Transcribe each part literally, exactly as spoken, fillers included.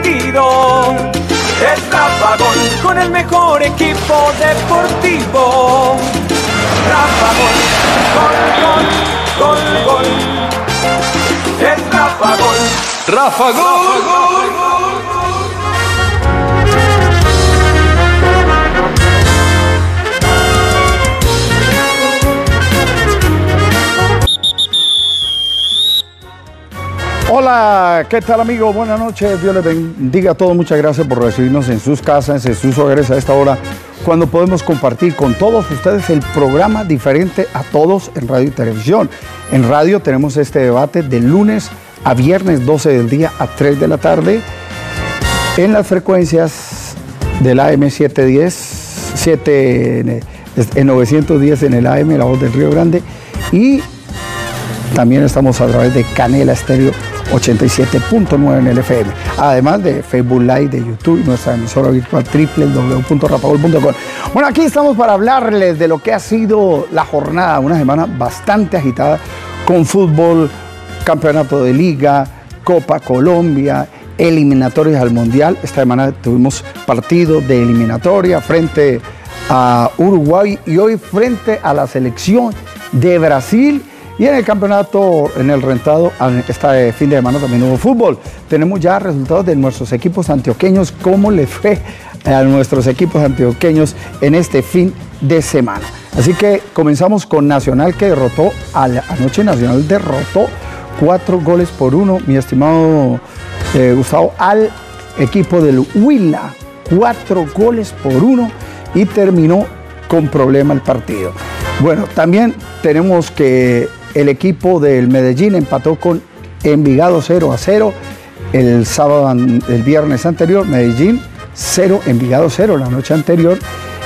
partido. Es Rafagol, con el mejor equipo deportivo. Rafagol, gol, gol, gol, gol. Es Rafagol. Rafagol, gol, gol. Hola, ¿qué tal amigos? Buenas noches, Dios les bendiga a todos, muchas gracias por recibirnos en sus casas, en sus hogares a esta hora, cuando podemos compartir con todos ustedes el programa diferente a todos en radio y televisión. En radio tenemos este debate de lunes a viernes, doce del día a tres de la tarde, en las frecuencias del A M setecientos diez, siete en novecientos diez en el A M, La Voz del Río Grande, y también estamos a través de Canela Estéreo ochenta y siete punto nueve en el F M, además de Facebook Live, de YouTube, nuestra emisora virtual doble u doble u doble u punto rafagol punto com. Bueno, aquí estamos para hablarles de lo que ha sido la jornada, una semana bastante agitada con fútbol, campeonato de liga, Copa Colombia, eliminatorias al Mundial. Esta semana tuvimos partido de eliminatoria frente a Uruguay y hoy frente a la selección de Brasil. Y en el campeonato, en el rentado, este fin de semana también hubo fútbol. Tenemos ya resultados de nuestros equipos antioqueños, cómo le fue a nuestros equipos antioqueños en este fin de semana. Así que comenzamos con Nacional, que derrotó, a la, anoche Nacional derrotó cuatro goles por uno, mi estimado eh, Gustavo, al equipo del Huila, cuatro goles por uno y terminó con problema el partido. Bueno, también tenemos que el equipo del Medellín empató con Envigado cero a cero el sábado, el viernes anterior, Medellín cero, Envigado cero la noche anterior.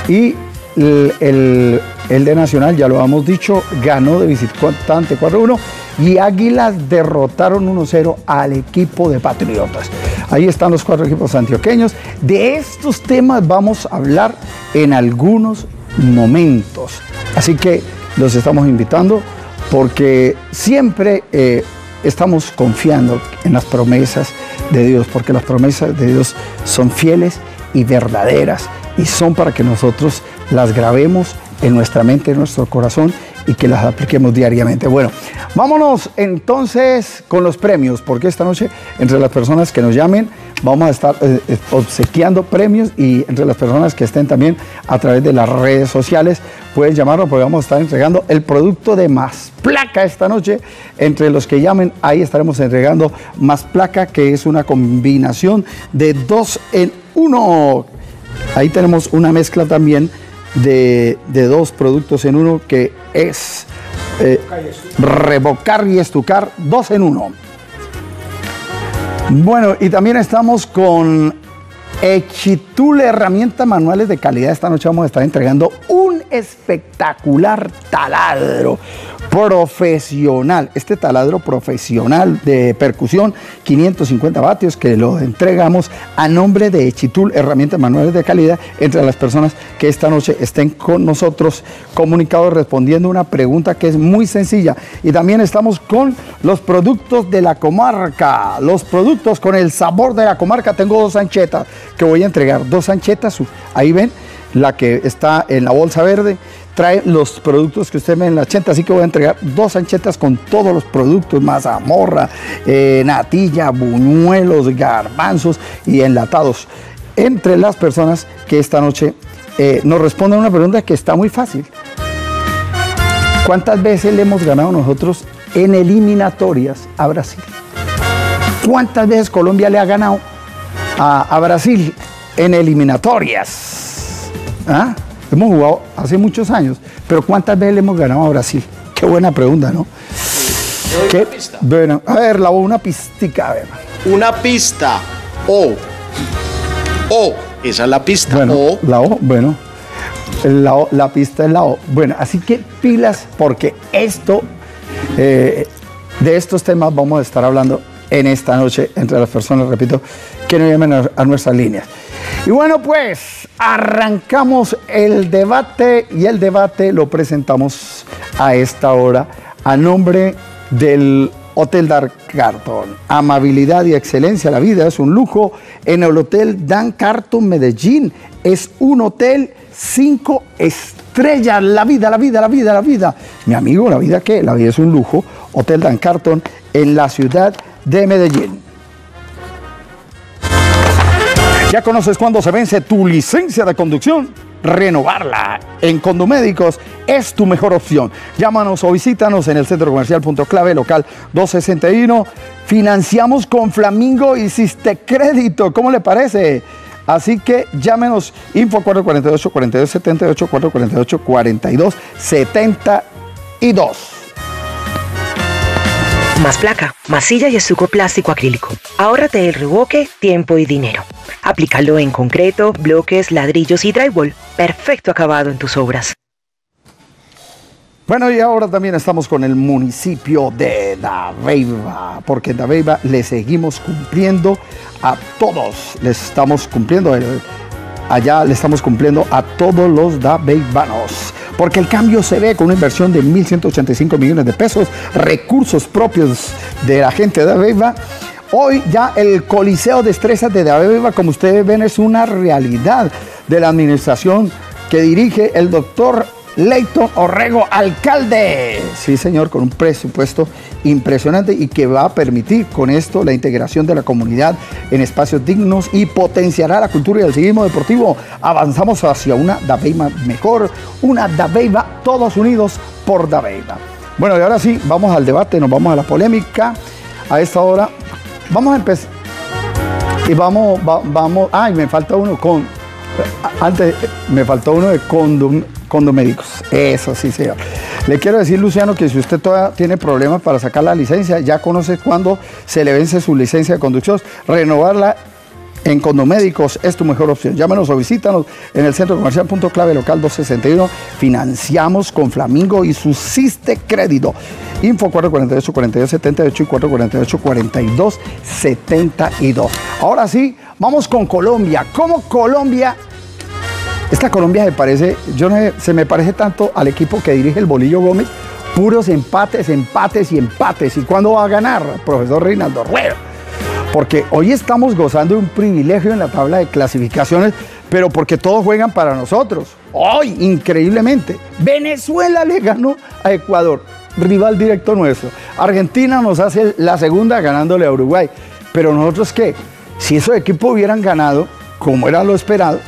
Y el, el, el de Nacional, ya lo hemos dicho, ganó de visitante cuatro a uno y Águilas derrotaron uno a cero al equipo de Patriotas. Ahí están los cuatro equipos antioqueños. De estos temas vamos a hablar en algunos momentos. Así que los estamos invitando, porque siempre eh, estamos confiando en las promesas de Dios, porque las promesas de Dios son fieles y verdaderas y son para que nosotros las grabemos en nuestra mente, en nuestro corazón, y que las apliquemos diariamente. Bueno, vámonos entonces con los premios, porque esta noche entre las personas que nos llamen vamos a estar eh, obsequiando premios, y entre las personas que estén también a través de las redes sociales pueden llamarnos, porque vamos a estar entregando el producto de Más Placa esta noche. Entre los que llamen, ahí estaremos entregando Más Placa, que es una combinación de dos en uno. Ahí tenemos una mezcla también De, de dos productos en uno, que es eh, revocar y estucar, dos en uno. Bueno, y también estamos con Echitul, herramientas manuales de calidad. Esta noche vamos a estar entregando un espectacular taladro profesional. Este taladro profesional de percusión, quinientos cincuenta vatios, que lo entregamos a nombre de Echitul, herramientas manuales de calidad, entre las personas que esta noche estén con nosotros comunicados respondiendo una pregunta que es muy sencilla. Y también estamos con los productos de La Comarca, los productos con el sabor de La Comarca. Tengo dos anchetas que voy a entregar, dos anchetas, ahí ven, la que está en la bolsa verde trae los productos que usted ve en la ancheta, así que voy a entregar dos anchetas con todos los productos, mazamorra, eh, natilla, buñuelos, garbanzos y enlatados, entre las personas que esta noche eh, nos respondan una pregunta que está muy fácil. ¿Cuántas veces le hemos ganado nosotros en eliminatorias a Brasil? ¿Cuántas veces Colombia le ha ganado a, a Brasil en eliminatorias? ¿Ah? Hemos jugado hace muchos años, pero ¿cuántas veces le hemos ganado a Brasil? Qué buena pregunta, ¿no? Sí, ¿Qué? Una pista. Bueno, a ver, la voz, una pistica, a ver. Una pista, O. O, esa es la pista, bueno, O. La O, bueno, la, o, la pista es la O. Bueno, así que pilas, porque esto, eh, de estos temas vamos a estar hablando en esta noche entre las personas, repito, que nos llamen a, a nuestras líneas. Y bueno, pues arrancamos el debate, y el debate lo presentamos a esta hora a nombre del Hotel Dan Carton. Amabilidad y excelencia, la vida es un lujo. En el Hotel Dan Carton Medellín es un hotel cinco estrellas. La vida, la vida, la vida, la vida. Mi amigo, ¿la vida qué? La vida es un lujo. Hotel Dan Carton en la ciudad de Medellín. ¿Ya conoces cuándo se vence tu licencia de conducción? Renovarla en Condomédicos es tu mejor opción. Llámanos o visítanos en el Centro Comercial Punto Clave, local doscientos sesenta y uno. Financiamos con Flamingo y Sistecrédito. ¿Cómo le parece? Así que llámenos, info cuatro cuatro ocho, cuatro dos siete ocho, cuatro cuatro ocho, cuatro dos siete dos. Más Placa, masilla y estuco plástico acrílico. Ahórrate el revoque, tiempo y dinero. Aplícalo en concreto, bloques, ladrillos y drywall. Perfecto acabado en tus obras. Bueno, y ahora también estamos con el municipio de Dabeiba, porque en Dabeiba le seguimos cumpliendo a todos. Les estamos cumpliendo, el, allá le estamos cumpliendo a todos los dabeibanos. Porque el cambio se ve con una inversión de mil ciento ochenta y cinco millones de pesos, recursos propios de la gente de Dabeiba. Hoy ya el Coliseo de Destrezas de Dabeiba, como ustedes ven, es una realidad de la administración que dirige el doctor Leighton Orrego, alcalde. Sí, señor, con un presupuesto impresionante y que va a permitir con esto la integración de la comunidad en espacios dignos y potenciará la cultura y el civismo deportivo. Avanzamos hacia una Dabeiba mejor, una Dabeiba todos unidos por Dabeiba. Bueno, y ahora sí, vamos al debate, nos vamos a la polémica. A esta hora vamos a empezar. Y vamos, va, vamos. Ay, me falta uno con. Antes, me faltó uno de condom. Condomédicos, eso sí, señor. Le quiero decir, Luciano, que si usted todavía tiene problemas para sacar la licencia, ya conoce cuándo se le vence su licencia de conducción, renovarla en Condomédicos es tu mejor opción. Llámanos o visítanos en el Centro Comercial Punto Clave, local doscientos sesenta y uno. Financiamos con Flamingo y Subsiste Crédito. Info cuatro cuatro ocho, cuatro dos siete ocho y cuatro cuatro ocho, cuatro dos siete dos. Ahora sí, vamos con Colombia. ¿Cómo Colombia? Esta Colombia se parece, yo no sé, se me parece tanto al equipo que dirige el Bolillo Gómez, puros empates, empates y empates. ¿Y cuándo va a ganar, profesor Reinaldo Rueda? Porque hoy estamos gozando de un privilegio en la tabla de clasificaciones, pero porque todos juegan para nosotros. Hoy, increíblemente, Venezuela le ganó a Ecuador, rival directo nuestro. Argentina nos hace la segunda ganándole a Uruguay. Pero nosotros, ¿qué? Si esos equipos hubieran ganado, como era lo esperado,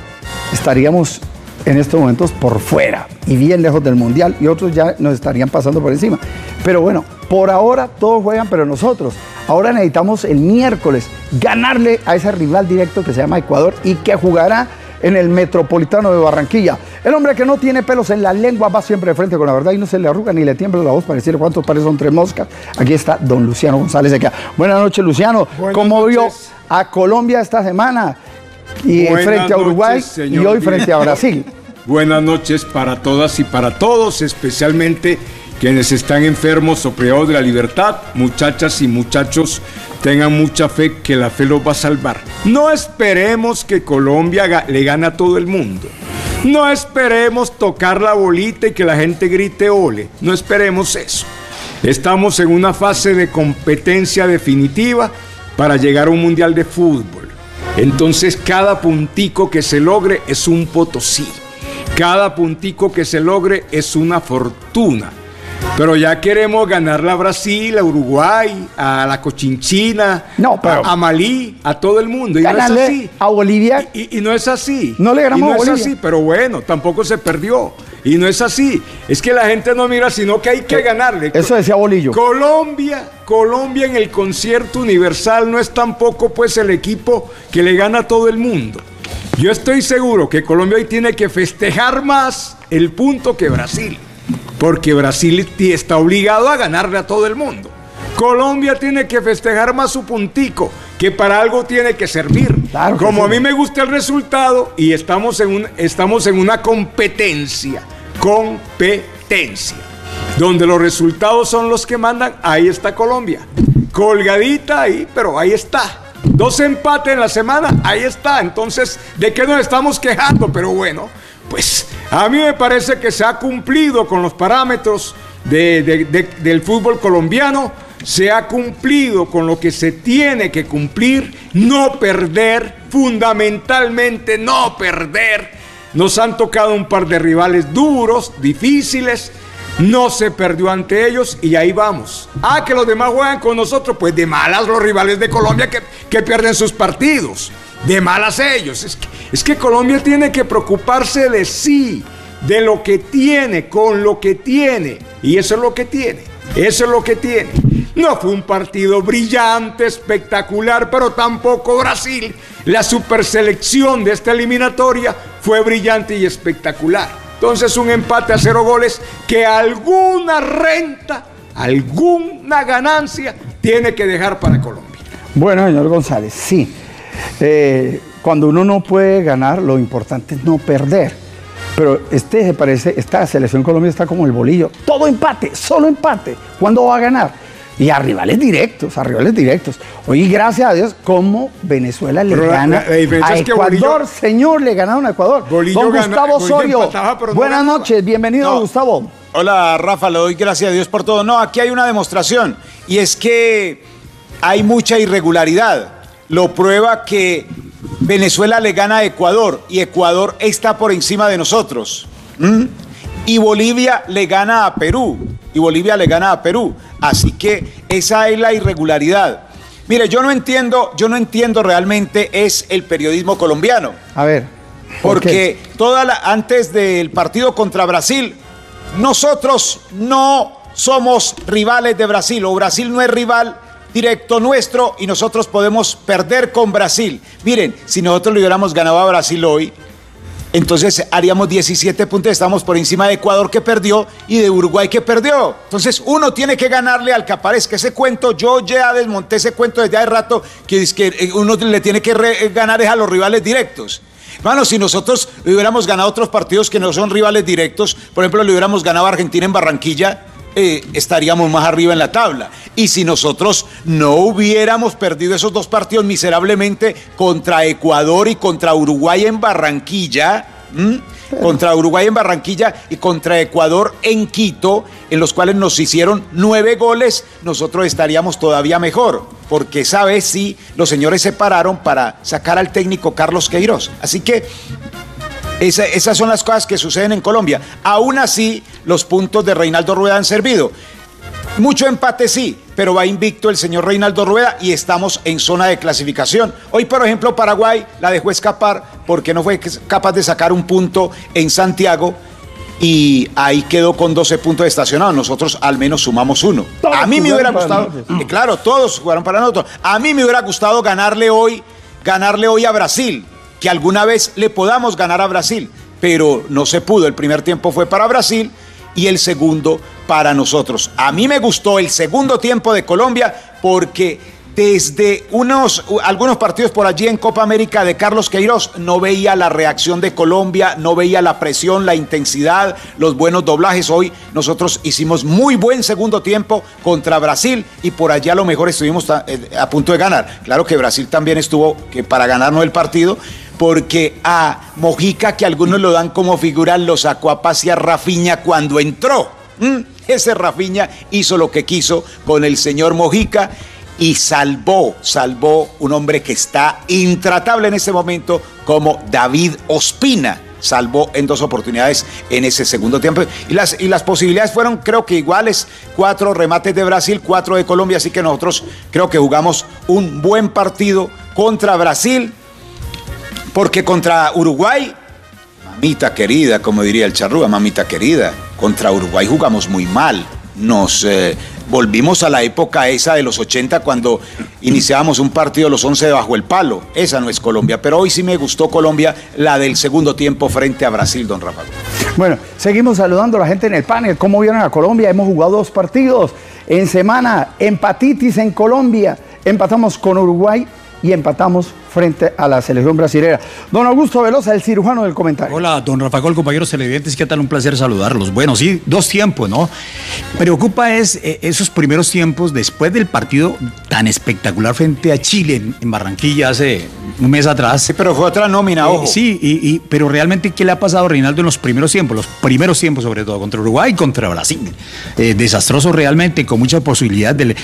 estaríamos en estos momentos por fuera y bien lejos del mundial y otros ya nos estarían pasando por encima. Pero bueno, por ahora todos juegan, pero nosotros. Ahora necesitamos el miércoles ganarle a ese rival directo que se llama Ecuador y que jugará en el Metropolitano de Barranquilla. El hombre que no tiene pelos en la lengua va siempre de frente con la verdad y no se le arruga ni le tiembla la voz para decir cuántos pares son tres moscas. Aquí está don Luciano González. Acá. Buenas noches, Luciano. Buenas ¿Cómo noches. Vio a Colombia esta semana? Y Buenas frente a Uruguay noches, señor y hoy director. Frente a Brasil. Buenas noches para todas y para todos, especialmente quienes están enfermos o privados de la libertad. Muchachas y muchachos, tengan mucha fe que la fe los va a salvar. No esperemos que Colombia le gane a todo el mundo. No esperemos tocar la bolita y que la gente grite ole. No esperemos eso. Estamos en una fase de competencia definitiva para llegar a un mundial de fútbol. Entonces cada puntico que se logre es un Potosí, cada puntico que se logre es una fortuna, pero ya queremos ganar a Brasil, a Uruguay, a la Cochinchina, no, pero a Malí, a todo el mundo, y no es así. A Bolivia. Y, y, y no es así, no le ganamos y no a Bolivia. Es así, pero bueno, tampoco se perdió. Y no es así, es que la gente no mira, sino que hay que ganarle. Eso decía Bolillo. Colombia, Colombia en el concierto universal no es tampoco pues el equipo que le gana a todo el mundo. Yo estoy seguro que Colombia hoy tiene que festejar más el punto que Brasil, porque Brasil está obligado a ganarle a todo el mundo. Colombia tiene que festejar más su puntico, que para algo tiene que servir. Claro que Como sí. A mí me gusta el resultado y estamos en, un, estamos en una competencia. competencia, donde los resultados son los que mandan, ahí está Colombia, colgadita ahí, pero ahí está, dos empates en la semana, ahí está, entonces, ¿de qué nos estamos quejando? Pero bueno, pues, a mí me parece que se ha cumplido con los parámetros de, de, de, del fútbol colombiano, se ha cumplido con lo que se tiene que cumplir, no perder, fundamentalmente no perder. Nos han tocado un par de rivales duros, difíciles, no se perdió ante ellos y ahí vamos. Ah, que los demás juegan con nosotros, pues de malas los rivales de Colombia que, que pierden sus partidos, de malas ellos. Es que, es que Colombia tiene que preocuparse de sí, de lo que tiene, con lo que tiene, y eso es lo que tiene, eso es lo que tiene. No fue un partido brillante, espectacular, pero tampoco Brasil, la superselección de esta eliminatoria, fue brillante y espectacular. Entonces un empate a cero goles que alguna renta, alguna ganancia tiene que dejar para Colombia. Bueno, señor González, sí, eh, cuando uno no puede ganar, lo importante es no perder. Pero este se parece, esta selección Colombia está como el bolillo. Todo empate, solo empate. ¿Cuándo va a ganar? Y a rivales directos, a rivales directos. Oye, gracias a Dios, como Venezuela le pero gana la, la, la a Ecuador, bolillo, señor, le ganaron a Ecuador. Bolillo Don gana, Gustavo Osorio, empataba, buenas no noches, bienvenido no. Gustavo. Hola, Rafa, le doy gracias a Dios por todo. No, aquí hay una demostración, y es que hay mucha irregularidad. Lo prueba que Venezuela le gana a Ecuador y Ecuador está por encima de nosotros. ¿Mm? Y Bolivia le gana a Perú y Bolivia le gana a Perú. Así que esa es la irregularidad. Mire, yo no entiendo, yo no entiendo realmente es el periodismo colombiano. A ver, ¿por qué? Porque toda la, antes del partido contra Brasil, nosotros no somos rivales de Brasil o Brasil no es rival directo nuestro y nosotros podemos perder con Brasil. Miren, si nosotros le hubiéramos ganado a Brasil hoy, entonces haríamos diecisiete puntos, estamos por encima de Ecuador que perdió y de Uruguay que perdió. Entonces uno tiene que ganarle al que aparezca. Ese cuento, yo ya desmonté ese cuento desde hace rato, que es que uno le tiene que ganar es a los rivales directos. Hermano, si nosotros le hubiéramos ganado otros partidos que no son rivales directos, por ejemplo, le hubiéramos ganado a Argentina en Barranquilla, Eh, estaríamos más arriba en la tabla. Y si nosotros no hubiéramos perdido esos dos partidos miserablemente contra Ecuador y contra Uruguay en Barranquilla, ¿m? contra Uruguay en Barranquilla y contra Ecuador en Quito, en los cuales nos hicieron nueve goles, nosotros estaríamos todavía mejor, porque esa vez sí, los señores se pararon para sacar al técnico Carlos Queiroz. Así que Esa, esas son las cosas que suceden en Colombia. Aún así, los puntos de Reinaldo Rueda han servido. Mucho empate sí, pero va invicto el señor Reinaldo Rueda y estamos en zona de clasificación. Hoy, por ejemplo, Paraguay la dejó escapar porque no fue capaz de sacar un punto en Santiago y ahí quedó con doce puntos estacionados. Nosotros al menos sumamos uno. Todos a mí me hubiera gustado, eh, claro, todos jugaron para nosotros. A mí me hubiera gustado ganarle hoy, ganarle hoy a Brasil, que alguna vez le podamos ganar a Brasil, pero no se pudo. El primer tiempo fue para Brasil y el segundo para nosotros. A mí me gustó el segundo tiempo de Colombia porque desde unos, algunos partidos por allí en Copa América de Carlos Queiroz no veía la reacción de Colombia, no veía la presión, la intensidad, los buenos doblajes. Hoy nosotros hicimos muy buen segundo tiempo contra Brasil y por allá a lo mejor estuvimos a, a punto de ganar. Claro que Brasil también estuvo que para ganarnos el partido, porque a Mojica, que algunos lo dan como figura, lo sacó a pasear Rafinha cuando entró. ¿Mm? Ese Rafinha hizo lo que quiso con el señor Mojica y salvó, salvó un hombre que está intratable en este momento como David Ospina. Salvó en dos oportunidades en ese segundo tiempo. Y las, y las posibilidades fueron, creo que iguales, cuatro remates de Brasil, cuatro de Colombia. Así que nosotros creo que jugamos un buen partido contra Brasil, porque contra Uruguay, mamita querida, como diría el charrúa, mamita querida, contra Uruguay jugamos muy mal. Nos eh, volvimos a la época esa de los ochenta cuando iniciábamos un partido los once bajo el palo. Esa no es Colombia, pero hoy sí me gustó Colombia, la del segundo tiempo frente a Brasil, don Rafael. Bueno, seguimos saludando a la gente en el panel. ¿Cómo vieron a Colombia? Hemos jugado dos partidos en semana. Empatitis en Colombia. Empatamos con Uruguay y empatamos frente a la selección brasilera. Don Augusto Velosa, el cirujano del comentario. Hola, don Rafagol, compañeros televidentes, ¿qué tal? Un placer saludarlos. Bueno, sí, dos tiempos, ¿no? Preocupa es eh, esos primeros tiempos después del partido tan espectacular frente a Chile en, en Barranquilla hace un mes atrás. Sí, pero fue otra nómina, ojo. Eh, sí, y, y, pero realmente, ¿qué le ha pasado a Reinaldo en los primeros tiempos? Los primeros tiempos, sobre todo, contra Uruguay y contra Brasil. Eh, desastroso realmente, con mucha posibilidad de...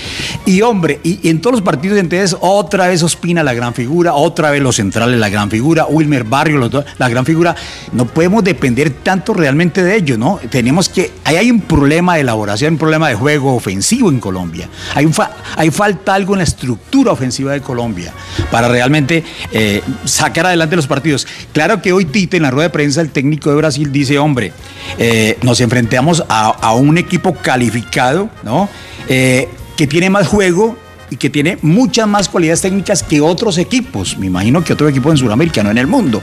Y hombre, y, y en todos los partidos, entonces, otra vez Ospina la gran figura, otra vez los centrales la gran figura, Wilmer Barrio los dos, la gran figura. No podemos depender tanto realmente de ellos, ¿no? Tenemos que... Ahí hay un problema de elaboración, un problema de juego ofensivo en Colombia. Hay, un fa, hay falta algo en la estructura ofensiva de Colombia para realmente... Eh, sacar adelante los partidos. Claro que hoy Tite, en la rueda de prensa, el técnico de Brasil dice, hombre, eh, nos enfrentamos a, a un equipo calificado, ¿no? Eh, que tiene más juego y que tiene muchas más cualidades técnicas que otros equipos. Me imagino que otros equipos en Sudamérica, no en el mundo.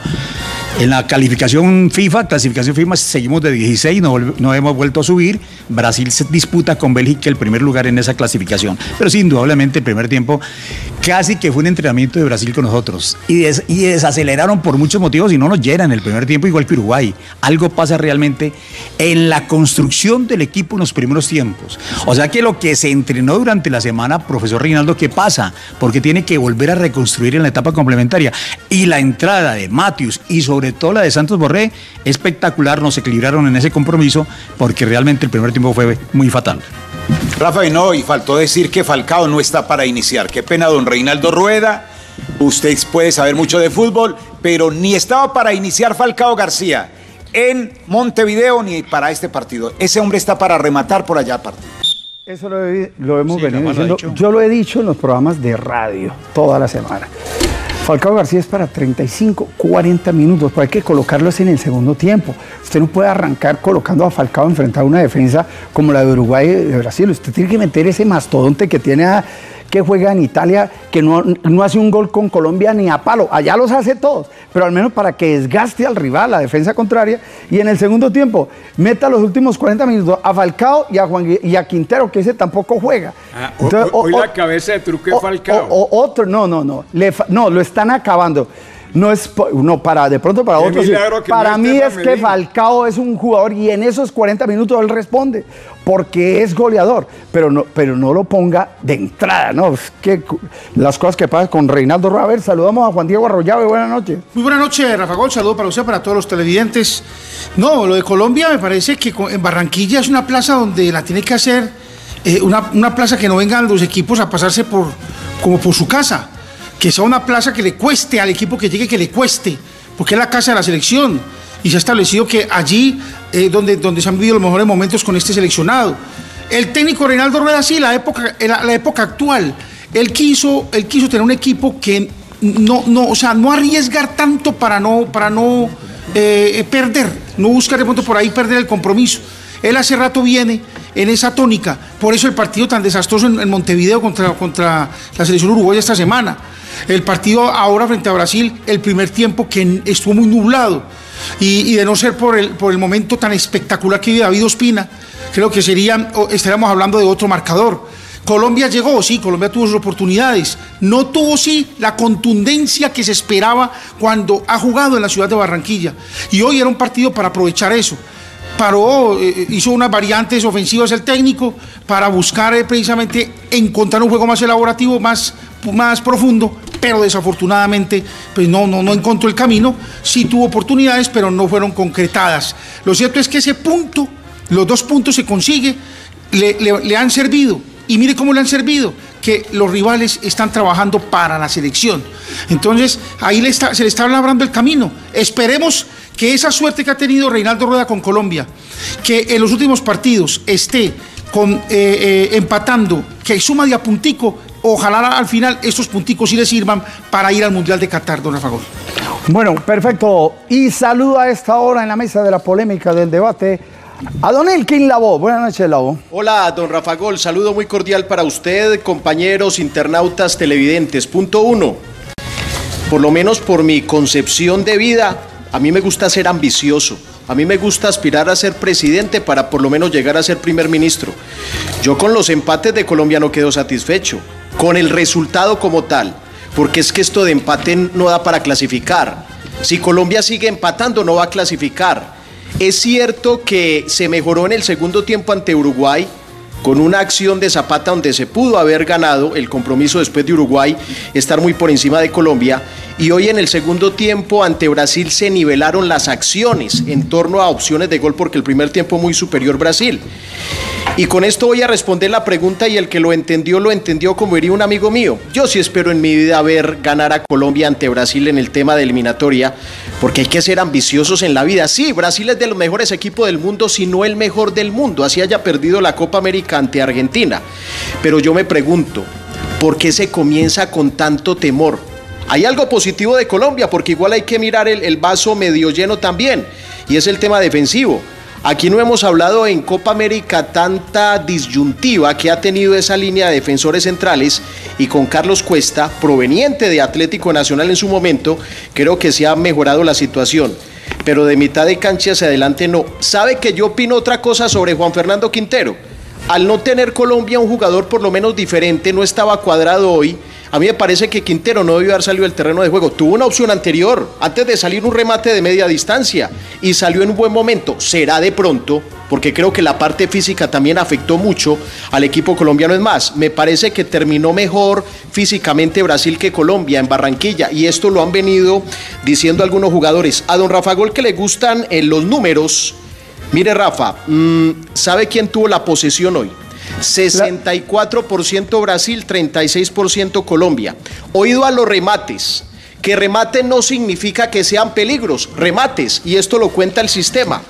En la calificación FIFA, clasificación FIFA, seguimos de dieciséis, no, no hemos vuelto a subir. Brasil se disputa con Bélgica el primer lugar en esa clasificación. Pero sí, indudablemente, el primer tiempo casi que fue un entrenamiento de Brasil con nosotros. Y, des, y desaceleraron por muchos motivos y no nos llenan el primer tiempo, igual que Uruguay. Algo pasa realmente en la construcción del equipo en los primeros tiempos. O sea que lo que se entrenó durante la semana, profesor Reinaldo, ¿qué pasa? Porque tiene que volver a reconstruir en la etapa complementaria. Y la entrada de Matthews y sobre todo la de Santos Borré, espectacular, nos equilibraron en ese compromiso porque realmente el primer tiempo fue muy fatal. Rafa, y no, y faltó decir que Falcao no está para iniciar. Qué pena, don Reinaldo Rueda. Usted puede saber mucho de fútbol, pero ni estaba para iniciar Falcao García en Montevideo ni para este partido. Ese hombre está para rematar por allá aparte. Eso lo, he, lo hemos sí, venido diciendo. Lo Yo lo he dicho en los programas de radio toda la semana. Falcao García es para treinta y cinco, cuarenta minutos, pero hay que colocarlo en el segundo tiempo. Usted no puede arrancar colocando a Falcao enfrentar una defensa como la de Uruguay y de Brasil. Usted tiene que meter ese mastodonte que tiene a, que juega en Italia, que no, no hace un gol con Colombia ni a palo. Allá los hace todos, pero al menos para que desgaste al rival, la defensa contraria. Y en el segundo tiempo, meta los últimos cuarenta minutos a Falcao y a, Juan, y a Quintero, que ese tampoco juega. Ah, entonces, hoy, hoy o, la cabeza de truque o, Falcao. O, o, otro, no, no, no. Le, no, lo están acabando. No es, no, para, de pronto para otros. Para mí es que Falcao es un jugador y en esos cuarenta minutos él responde, porque es goleador, pero no, pero no lo ponga de entrada, ¿no? Es que las cosas que pasan con Reinaldo Rueda. A ver, saludamos a Juan Diego Arroyave, buenas noches. Muy buenas noches, Rafagol, saludo para usted, para todos los televidentes. No, lo de Colombia me parece que en Barranquilla es una plaza donde la tiene que hacer, eh, una, una plaza que no vengan los equipos a pasarse por, como por su casa. Que sea una plaza que le cueste al equipo que llegue, que le cueste, porque es la casa de la selección y se ha establecido que allí eh, donde, donde se han vivido los mejores momentos con este seleccionado. El técnico Reinaldo Rueda, sí, la época, la, la época actual, él quiso, él quiso tener un equipo que no, no, o sea, no arriesgar tanto para no, para no eh, perder, no buscar de pronto por ahí perder el compromiso. Él hace rato viene en esa tónica, por eso el partido tan desastroso en, en Montevideo contra, contra la selección uruguaya esta semana. El partido ahora frente a Brasil, el primer tiempo que estuvo muy nublado y, y de no ser por el, por el momento tan espectacular que vive David Ospina, creo que sería, estaríamos hablando de otro marcador. Colombia llegó, sí, Colombia tuvo sus oportunidades, no tuvo, sí, la contundencia que se esperaba cuando ha jugado en la ciudad de Barranquilla, y hoy era un partido para aprovechar eso. Paró, hizo unas variantes ofensivas el técnico para buscar precisamente encontrar un juego más elaborativo, más, más profundo, pero desafortunadamente pues no, no, no encontró el camino. Sí tuvo oportunidades, pero no fueron concretadas. Lo cierto es que ese punto, los dos puntos se consigue, le, le, le han servido, y mire cómo le han servido, que los rivales están trabajando para la selección. Entonces ahí le está, se le está labrando el camino. Esperemos que esa suerte que ha tenido Reinaldo Rueda con Colombia, que en los últimos partidos esté con, eh, eh, empatando, que suma de a puntico, ojalá al final estos punticos sí le sirvan para ir al Mundial de Qatar, don Rafagol. Bueno, perfecto. Y saludo a esta hora en la mesa de la polémica del debate a don Elkin Labo. Buenas noches, Labo. Hola, don Rafagol. Saludo muy cordial para usted, compañeros, internautas, televidentes. Punto uno. Por lo menos por mi concepción de vida, a mí me gusta ser ambicioso, a mí me gusta aspirar a ser presidente para por lo menos llegar a ser primer ministro. Yo con los empates de Colombia no quedo satisfecho, con el resultado como tal, porque es que esto de empate no da para clasificar. Si Colombia sigue empatando no va a clasificar. Es cierto que se mejoró en el segundo tiempo ante Uruguay, con una acción de Zapata donde se pudo haber ganado el compromiso después de Uruguay, estar muy por encima de Colombia, y hoy en el segundo tiempo ante Brasil se nivelaron las acciones en torno a opciones de gol, porque el primer tiempo muy superior Brasil. Y con esto voy a responder la pregunta, y el que lo entendió, lo entendió, como diría un amigo mío. Yo sí espero en mi vida ver ganar a Colombia ante Brasil en el tema de eliminatoria, porque hay que ser ambiciosos en la vida. Sí, Brasil es de los mejores equipos del mundo, si no el mejor del mundo, así haya perdido la Copa América ante Argentina. Pero yo me pregunto, ¿por qué se comienza con tanto temor? Hay algo positivo de Colombia, porque igual hay que mirar el, el vaso medio lleno también, y es el tema defensivo. Aquí no hemos hablado en Copa América tanta disyuntiva que ha tenido esa línea de defensores centrales, y con Carlos Cuesta, proveniente de Atlético Nacional en su momento, creo que se ha mejorado la situación, pero de mitad de cancha hacia adelante no. ¿Sabe que yo opino otra cosa sobre Juan Fernando Quintero? Al no tener Colombia un jugador por lo menos diferente, no estaba Cuadrado hoy, a mí me parece que Quintero no debió haber salido del terreno de juego. Tuvo una opción anterior, antes de salir un remate de media distancia, y salió en un buen momento. Será de pronto, porque creo que la parte física también afectó mucho al equipo colombiano. Es más, me parece que terminó mejor físicamente Brasil que Colombia en Barranquilla, y esto lo han venido diciendo algunos jugadores. A don Rafagol, que le gustan eh, los números, mire Rafa, ¿sabe quién tuvo la posesión hoy? sesenta y cuatro por ciento Brasil, treinta y seis por ciento Colombia. Oído a los remates, que remate no significa que sean peligros, remates, y esto lo cuenta el sistema.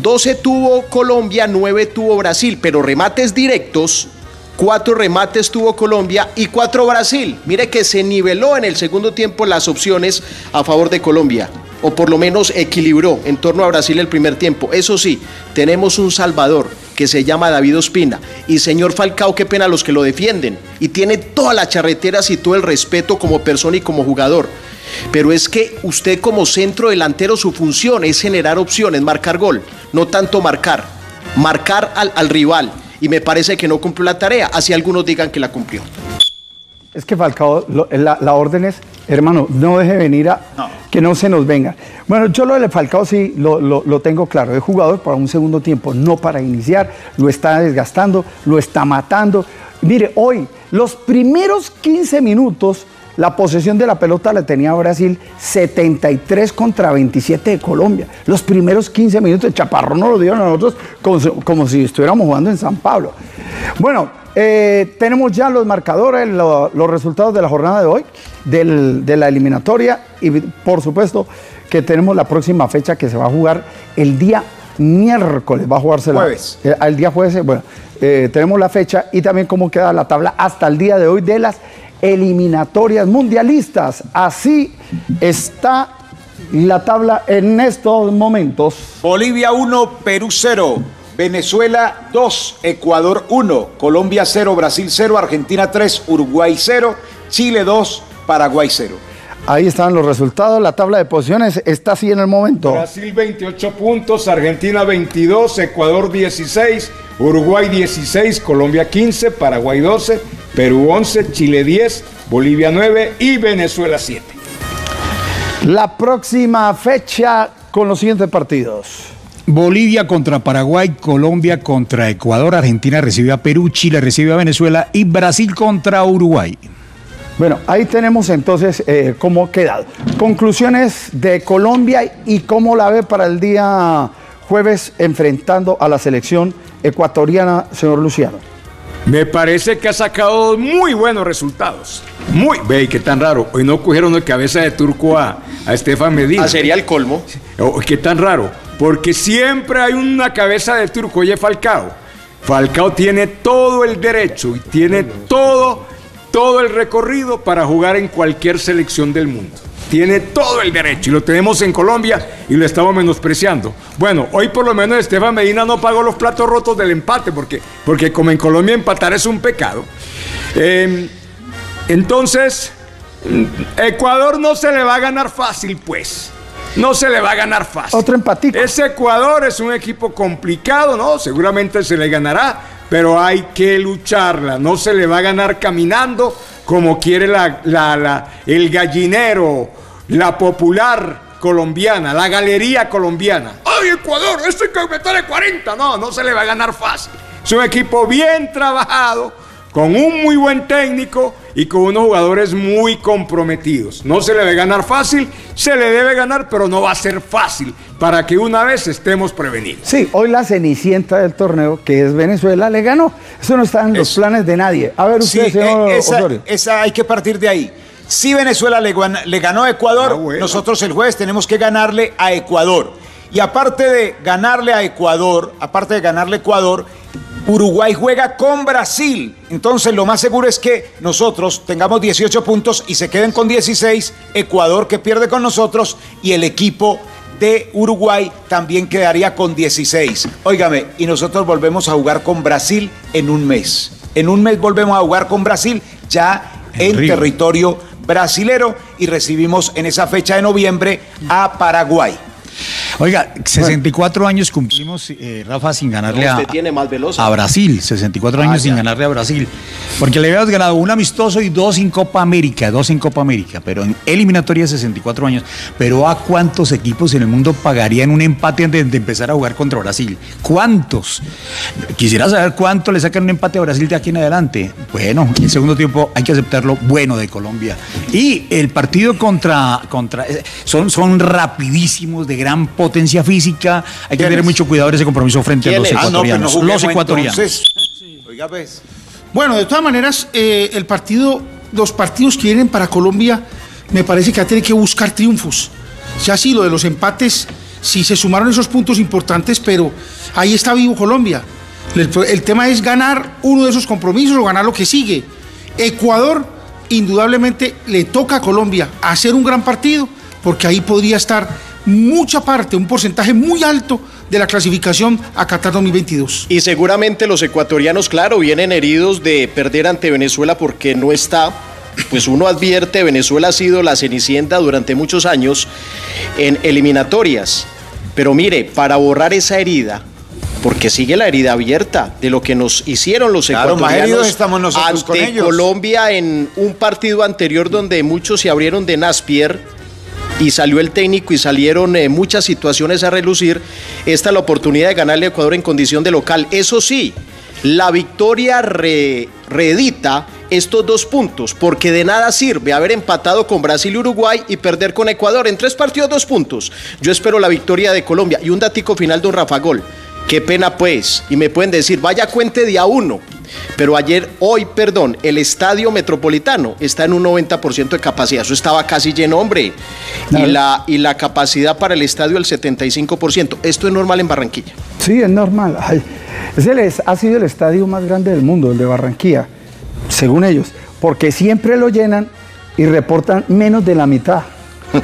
doce tuvo Colombia, nueve tuvo Brasil, pero remates directos, cuatro remates tuvo Colombia y cuatro Brasil. Mire que se niveló en el segundo tiempo las opciones a favor de Colombia, o por lo menos equilibró en torno a Brasil el primer tiempo. Eso sí, tenemos un salvador que se llama David Ospina, y señor Falcao, qué pena los que lo defienden, y tiene todas las charreteras y todo el respeto como persona y como jugador, pero es que usted como centro delantero, su función es generar opciones, marcar gol, no tanto marcar, marcar al, al rival, y me parece que no cumplió la tarea, así algunos digan que la cumplió. Es que Falcao, lo, la, la orden es, hermano, no deje venir a... No. Que no se nos venga. Bueno, yo lo de Falcao sí lo, lo, lo tengo claro. Es jugador para un segundo tiempo, no para iniciar. Lo está desgastando, lo está matando. Mire, hoy, los primeros quince minutos, la posesión de la pelota la tenía Brasil, setenta y tres contra veintisiete de Colombia. Los primeros quince minutos, el chaparrón nos lo dieron a nosotros como si, como si estuviéramos jugando en San Pablo. Bueno... Eh, tenemos ya los marcadores, lo, los resultados de la jornada de hoy, del, de la eliminatoria, y por supuesto que tenemos la próxima fecha que se va a jugar el día miércoles, va a jugarse la, jueves. Eh, el día jueves, bueno, eh, tenemos la fecha y también cómo queda la tabla hasta el día de hoy de las eliminatorias mundialistas. Así está la tabla en estos momentos. Bolivia uno, Perú cero. Venezuela dos, Ecuador uno, Colombia cero, Brasil cero, Argentina tres, Uruguay cero, Chile dos, Paraguay cero. Ahí están los resultados, la tabla de posiciones está así en el momento. Brasil veintiocho puntos, Argentina veintidós, Ecuador dieciséis, Uruguay dieciséis, Colombia quince, Paraguay doce, Perú once, Chile diez, Bolivia nueve y Venezuela siete. La próxima fecha con los siguientes partidos. Bolivia contra Paraguay, Colombia contra Ecuador, Argentina recibe a Perú, Chile recibe a Venezuela y Brasil contra Uruguay. Bueno, ahí tenemos entonces eh, cómo ha quedado. Conclusiones de Colombia y cómo la ve para el día jueves enfrentando a la selección ecuatoriana, señor Luciano. Me parece que ha sacado muy buenos resultados. Muy, ve, qué tan raro. Hoy no cogieron de cabeza de turco a, a Estefan Medina. Ah, sería el colmo. Oh, qué tan raro. Porque siempre hay una cabeza de turco. Oye, Falcao. Falcao tiene todo el derecho y tiene todo, todo el recorrido para jugar en cualquier selección del mundo. Tiene todo el derecho y lo tenemos en Colombia y lo estamos menospreciando. Bueno, hoy por lo menos Estefan Medina no pagó los platos rotos del empate porque, porque como en Colombia empatar es un pecado. Eh, entonces, Ecuador no se le va a ganar fácil, pues. No se le va a ganar fácil. Otro empatico. Ese Ecuador es un equipo complicado, ¿no? Seguramente se le ganará, pero hay que lucharla. No se le va a ganar caminando como quiere la, la, la, el gallinero, la popular colombiana, la galería colombiana. ¡Ay, Ecuador! ¡Esto hay que meterle cuarenta! No, no se le va a ganar fácil. Es un equipo bien trabajado, con un muy buen técnico y con unos jugadores muy comprometidos. No se le debe ganar fácil, se le debe ganar, pero no va a ser fácil para que una vez estemos prevenidos. Sí, hoy la cenicienta del torneo, que es Venezuela, le ganó. Eso no está en los Eso. planes de nadie. A ver usted, sí, señor eh, esa, Osorio. Esa hay que partir de ahí. Si Venezuela le, le ganó a Ecuador, ah, bueno. nosotros el jueves tenemos que ganarle a Ecuador. Y aparte de ganarle a Ecuador, aparte de ganarle a Ecuador, Uruguay juega con Brasil. Entonces lo más seguro es que nosotros tengamos dieciocho puntos y se queden con dieciséis, Ecuador que pierde con nosotros y el equipo de Uruguay también quedaría con dieciséis. Óigame, y nosotros volvemos a jugar con Brasil en un mes. En un mes volvemos a jugar con Brasil ya en, en territorio brasilero y recibimos en esa fecha de noviembre a Paraguay. Oiga, sesenta y cuatro años cumplimos, eh, Rafa, sin ganarle a, a Brasil. sesenta y cuatro años ah, sin ganarle a Brasil. Porque le habíamos ganado un amistoso y dos en Copa América, dos en Copa América, pero en eliminatoria sesenta y cuatro años. Pero ¿a cuántos equipos en el mundo pagarían un empate antes de empezar a jugar contra Brasil? ¿Cuántos? Quisiera saber cuánto le sacan un empate a Brasil de aquí en adelante. Bueno, el segundo tiempo hay que aceptarlo bueno de Colombia. Y el partido contra... contra son, son rapidísimos, de gran potencia. Potencia física, hay que tener es? mucho cuidado en ese compromiso frente a los ecuatorianos. Ah, no, los ecuatorianos. Sí. Oiga, pues. Bueno, de todas maneras, eh, el partido, los partidos que vienen para Colombia, me parece que tiene que buscar triunfos. Ya sí, lo de los empates, sí se sumaron esos puntos importantes, pero ahí está vivo Colombia. El, el tema es ganar uno de esos compromisos o ganar lo que sigue. Ecuador, indudablemente, le toca a Colombia hacer un gran partido, porque ahí podría estar mucha parte, un porcentaje muy alto de la clasificación a Qatar dos mil veintidós. Y seguramente los ecuatorianos, claro, vienen heridos de perder ante Venezuela porque no está, pues uno advierte, Venezuela ha sido la cenicienta durante muchos años en eliminatorias. Pero mire, para borrar esa herida, porque sigue la herida abierta de lo que nos hicieron los claro, ecuatorianos estamos nosotros ante con ellos. Colombia en un partido anterior donde muchos se abrieron de Naspier, y salió el técnico y salieron eh, muchas situaciones a relucir. Esta es la oportunidad de ganarle a Ecuador en condición de local. Eso sí, la victoria re, reedita estos dos puntos, porque de nada sirve haber empatado con Brasil y Uruguay y perder con Ecuador. En tres partidos, dos puntos. Yo espero la victoria de Colombia. Y un datico final de un Rafagol. Qué pena pues, y me pueden decir, vaya cuente día uno, pero ayer, hoy, perdón, el estadio Metropolitano está en un noventa por ciento de capacidad, eso estaba casi lleno, hombre, y la, y la capacidad para el estadio el setenta y cinco por ciento, esto es normal en Barranquilla. Sí, es normal. Ay, ese les, ha sido el estadio más grande del mundo, el de Barranquilla, según ellos, porque siempre lo llenan y reportan menos de la mitad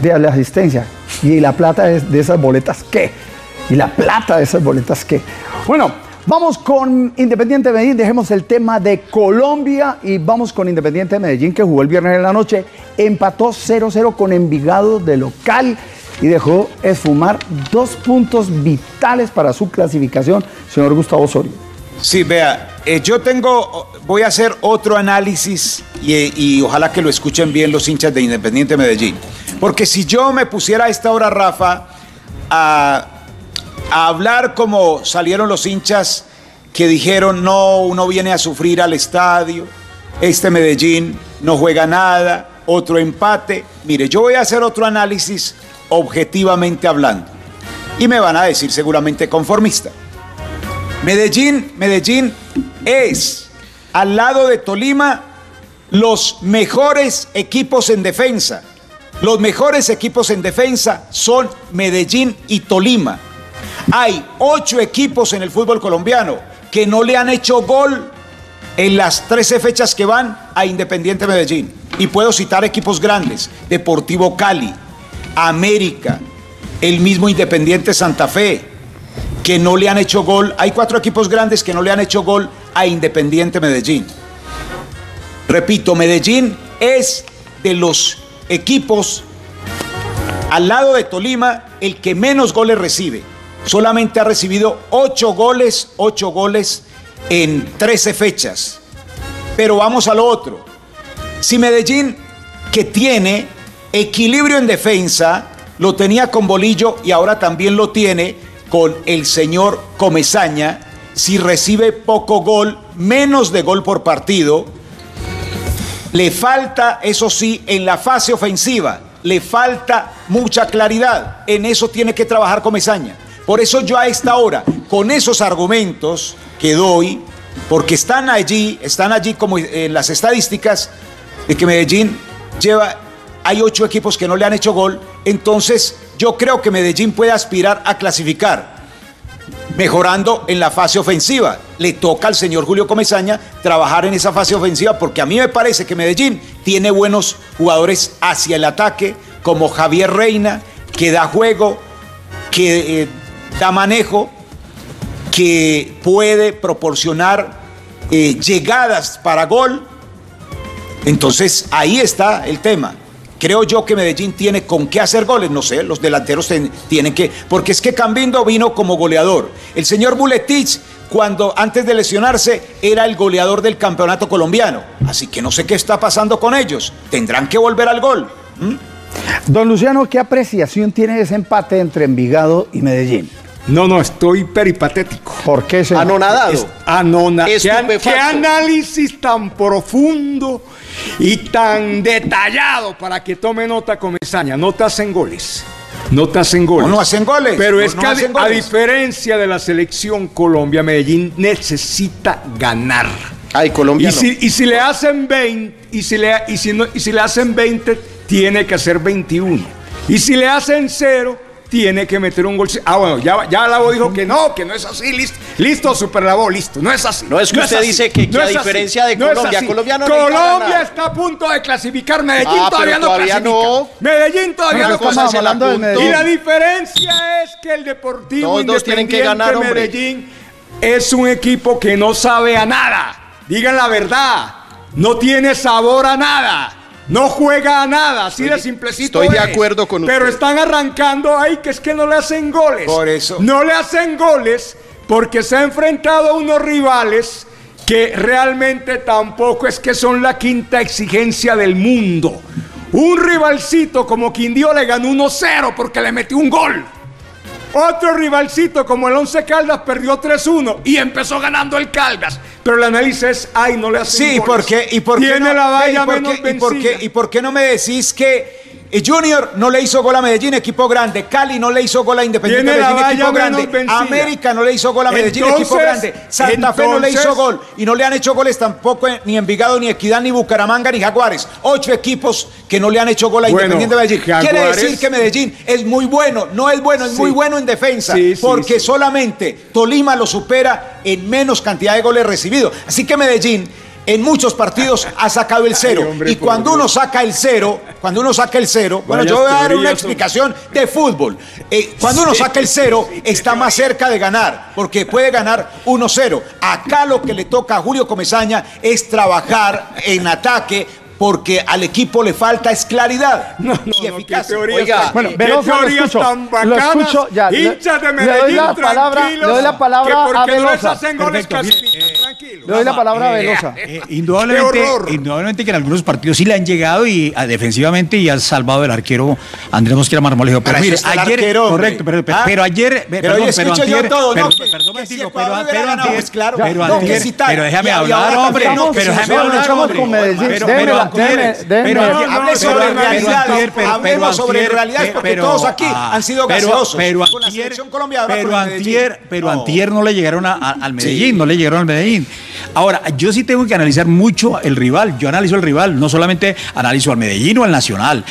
de la asistencia, y la plata es de esas boletas que... Y la plata de esas boletas que... Bueno, vamos con Independiente de Medellín, dejemos el tema de Colombia y vamos con Independiente de Medellín, que jugó el viernes en la noche, empató cero cero con Envigado de local y dejó esfumar dos puntos vitales para su clasificación, señor Gustavo Osorio. Sí, vea, eh, yo tengo, voy a hacer otro análisis y, y ojalá que lo escuchen bien los hinchas de Independiente de Medellín, porque si yo me pusiera a esta hora, Rafa, a... a hablar como salieron los hinchas que dijeron, no, uno viene a sufrir al estadio, este Medellín no juega nada, otro empate. Mire, yo voy a hacer otro análisis objetivamente hablando y me van a decir seguramente conformista. Medellín, Medellín es, al lado de Tolima, los mejores equipos en defensa. Los mejores equipos en defensa son Medellín y Tolima. Hay ocho equipos en el fútbol colombiano que no le han hecho gol en las trece fechas que van a Independiente Medellín. Y puedo citar equipos grandes, Deportivo Cali, América, el mismo Independiente Santa Fe, que no le han hecho gol. Hay cuatro equipos grandes que no le han hecho gol a Independiente Medellín. Repito, Medellín es de los equipos, al lado de Tolima, el que menos goles recibe. Solamente ha recibido ocho goles, ocho goles en trece fechas. Pero vamos a lo otro. Si Medellín, que tiene equilibrio en defensa, lo tenía con Bolillo y ahora también lo tiene con el señor Comesaña, si recibe poco gol, menos de gol por partido. Le falta, eso sí, en la fase ofensiva, le falta mucha claridad. En eso tiene que trabajar Comesaña. Por eso yo a esta hora, con esos argumentos que doy, porque están allí, están allí como en las estadísticas, de que Medellín lleva, hay ocho equipos que no le han hecho gol, entonces yo creo que Medellín puede aspirar a clasificar, mejorando en la fase ofensiva. Le toca al señor Julio Comesaña trabajar en esa fase ofensiva, porque a mí me parece que Medellín tiene buenos jugadores hacia el ataque, como Javier Reina, que da juego, que eh, da manejo, que puede proporcionar eh, llegadas para gol. Entonces ahí está el tema. Creo yo que Medellín tiene con qué hacer goles, no sé, los delanteros ten, tienen que... Porque es que Cambindo vino como goleador. El señor Buletich, cuando antes de lesionarse, era el goleador del campeonato colombiano. Así que no sé qué está pasando con ellos. Tendrán que volver al gol. ¿Mm? Don Luciano, ¿qué apreciación tiene ese empate entre Envigado y Medellín? No, no, estoy peripatético. ¿Por qué? Se anonadado. Es, anona, ¿Qué, an, ¿Qué análisis tan profundo y tan detallado para que tome nota Comesaña? No te hacen goles. No te hacen goles. No, no hacen goles. Pero no, es que no a, a diferencia de la selección Colombia, Medellín necesita ganar. Ay, Colombia. Y, no. si, y si le hacen veinte, y si le, y si no, y si le hacen veinte, tiene que hacer veintiuno. Y si le hacen cero, tiene que meter un gol. Ah, bueno, ya, ya Lavo dijo que no, que no es así, listo, listo, Super Lavo, listo, no es así. No es que no usted es dice que, que no a diferencia así, de Colombia, no Colombia no Colombia está a punto de clasificar, Medellín ah, todavía no todavía clasifica. No. Medellín todavía no, no clasifica. Y la diferencia es que el Deportivo Todos Independiente que ganar, Medellín hombre. es un equipo que no sabe a nada. Digan la verdad, no tiene sabor a nada. No juega a nada, así de simplecito. Estoy de acuerdo con usted. Pero están arrancando ahí, que es que no le hacen goles. Por eso. No le hacen goles porque se ha enfrentado a unos rivales que realmente tampoco es que son la quinta exigencia del mundo. Un rivalcito como Quindío le ganó uno cero porque le metió un gol. Otro rivalcito como el once Caldas perdió tres uno y empezó ganando el Caldas. Pero el análisis es, ay, no le hacen sí, goles. Porque, y por Tiene no, la valla y por menos qué, y, por qué, ¿Y por qué no me decís que Junior no le hizo gol a Medellín, equipo grande? Cali no le hizo gol a Independiente Medellín, equipo grande. Vencida. América no le hizo gol a Medellín, entonces, equipo grande. Santa entonces, Fe no le hizo gol. Y no le han hecho goles tampoco ni Envigado, ni Equidad, ni Bucaramanga, ni Jaguares. Ocho equipos que no le han hecho gol a bueno, Independiente Medellín. Jaguares, quiere decir que Medellín es muy bueno. No es bueno, es sí, muy bueno en defensa. Sí, porque sí, sí. solamente Tolima lo supera en menos cantidad de goles recibidos. Así que Medellín en muchos partidos ha sacado el cero. Ay, hombre, y cuando uno saca el cero, cuando uno saca el cero, bueno, yo voy a dar una explicación de fútbol. Eh, cuando uno saca el cero, está más cerca de ganar, porque puede ganar uno cero. Acá lo que le toca a Julio Comesaña es trabajar en ataque, porque al equipo le falta es claridad no, no, y eficacia. No, Oiga, bueno, Velosa, ¿qué teorías lo escucho, tan bacanas, lo escucho ya, hinchas de Medellín, le doy la palabra, le doy la palabra a Velosa. No les Le doy la palabra a eh, Velosa. Eh, indudablemente, indudablemente que en algunos partidos sí le han llegado y a, defensivamente y ha salvado el arquero Andrés Mosquera Marmolejo. Pero mire, ayer, arquero, correcto, pero, pero, ¿Ah? pero ayer, pero perdón, pero antier, todo, pero, no, pero, perdón, que, digo, que pero, pero, pero ganado, antier, pues, claro, ya, pero, no, antier, si pero déjame y, hablar, y hombre, estamos, no, pero déjame hablar, hombre, pero hable sobre realidades, hablemos sobre realidades, porque todos aquí han sido gaseosos con la selección colombiana. Pero antier, pero antier no le llegaron al Medellín, no le llegaron al Medellín. Ahora, yo sí tengo que analizar mucho el rival. Yo analizo el rival, no solamente analizo al Medellín o al Nacional.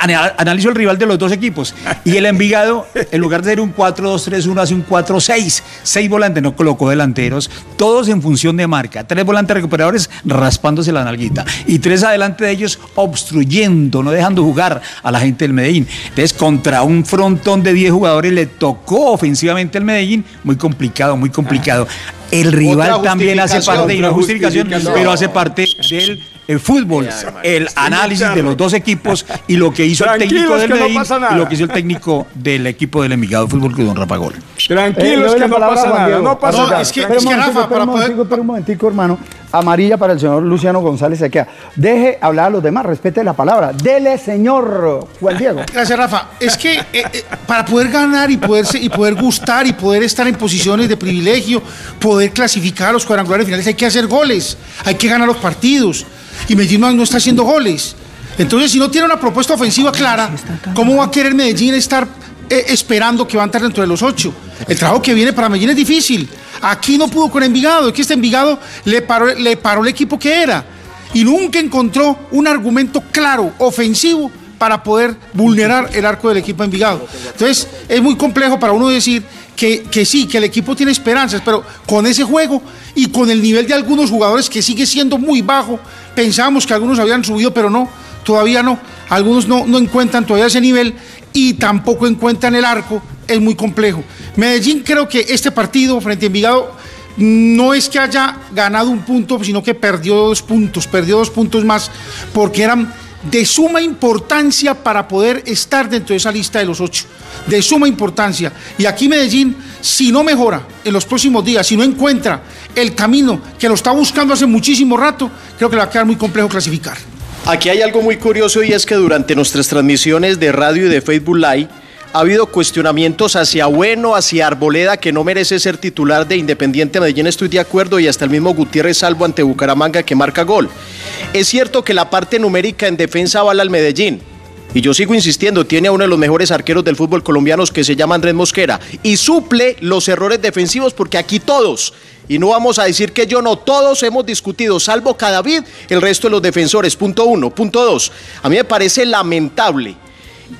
Analizo el rival de los dos equipos. Y el Envigado, en lugar de ser un cuatro dos tres uno, hace un cuatro seis. Seis volantes, no colocó delanteros, todos en función de marca. Tres volantes recuperadores raspándose la nalguita. Y tres adelante de ellos obstruyendo, no dejando jugar a la gente del Medellín. Entonces, contra un frontón de diez jugadores, le tocó ofensivamente el Medellín. Muy complicado, muy complicado. El rival también hace parte, y no es justificación, pero hace parte del el fútbol, el análisis de los dos equipos y lo que hizo el técnico del Medellín y lo que hizo el técnico del equipo del Envigado Fútbol Club, don Rafagol. Tranquilos, que no pasa nada, no pasa nada. Es que Rafa, para poder... Espera un momentico, hermano. amarilla para el señor Luciano González Sequea. Deje hablar a los demás, respete la palabra. Dele, señor Juan Diego. Gracias, Rafa. Es que eh, eh, para poder ganar y, poderse, y poder gustar y poder estar en posiciones de privilegio, poder clasificar a los cuadrangulares finales, hay que hacer goles, hay que ganar los partidos. Y Medellín no, no está haciendo goles. Entonces, si no tiene una propuesta ofensiva clara, ¿cómo va a querer Medellín estar eh, esperando que va a entrar dentro de los ocho? El trabajo que viene para Medellín es difícil. Aquí no pudo con Envigado, es que este Envigado le paró, le paró el equipo que era y nunca encontró un argumento claro, ofensivo, para poder vulnerar el arco del equipo Envigado. Entonces, es muy complejo para uno decir que, que sí, que el equipo tiene esperanzas, pero con ese juego y con el nivel de algunos jugadores que sigue siendo muy bajo, pensábamos que algunos habían subido, pero no, todavía no. Algunos no, no encuentran todavía ese nivel y tampoco encuentran el arco, es muy complejo. Medellín, creo que este partido frente a Envigado no es que haya ganado un punto, sino que perdió dos puntos, perdió dos puntos más, porque eran de suma importancia para poder estar dentro de esa lista de los ocho, de suma importancia. Y aquí Medellín, si no mejora en los próximos días, si no encuentra el camino que lo está buscando hace muchísimo rato, creo que le va a quedar muy complejo clasificar. Aquí hay algo muy curioso, y es que durante nuestras transmisiones de radio y de Facebook Live ha habido cuestionamientos hacia Bueno, hacia Arboleda, que no merece ser titular de Independiente Medellín, estoy de acuerdo, y hasta el mismo Gutiérrez Salvo ante Bucaramanga, que marca gol. Es cierto que la parte numérica en defensa avala al Medellín, y yo sigo insistiendo, tiene a uno de los mejores arqueros del fútbol colombiano, que se llama Andrés Mosquera, y suple los errores defensivos, porque aquí todos, y no vamos a decir que yo no, todos hemos discutido, salvo Cadavid, el resto de los defensores, punto uno. Punto dos, a mí me parece lamentable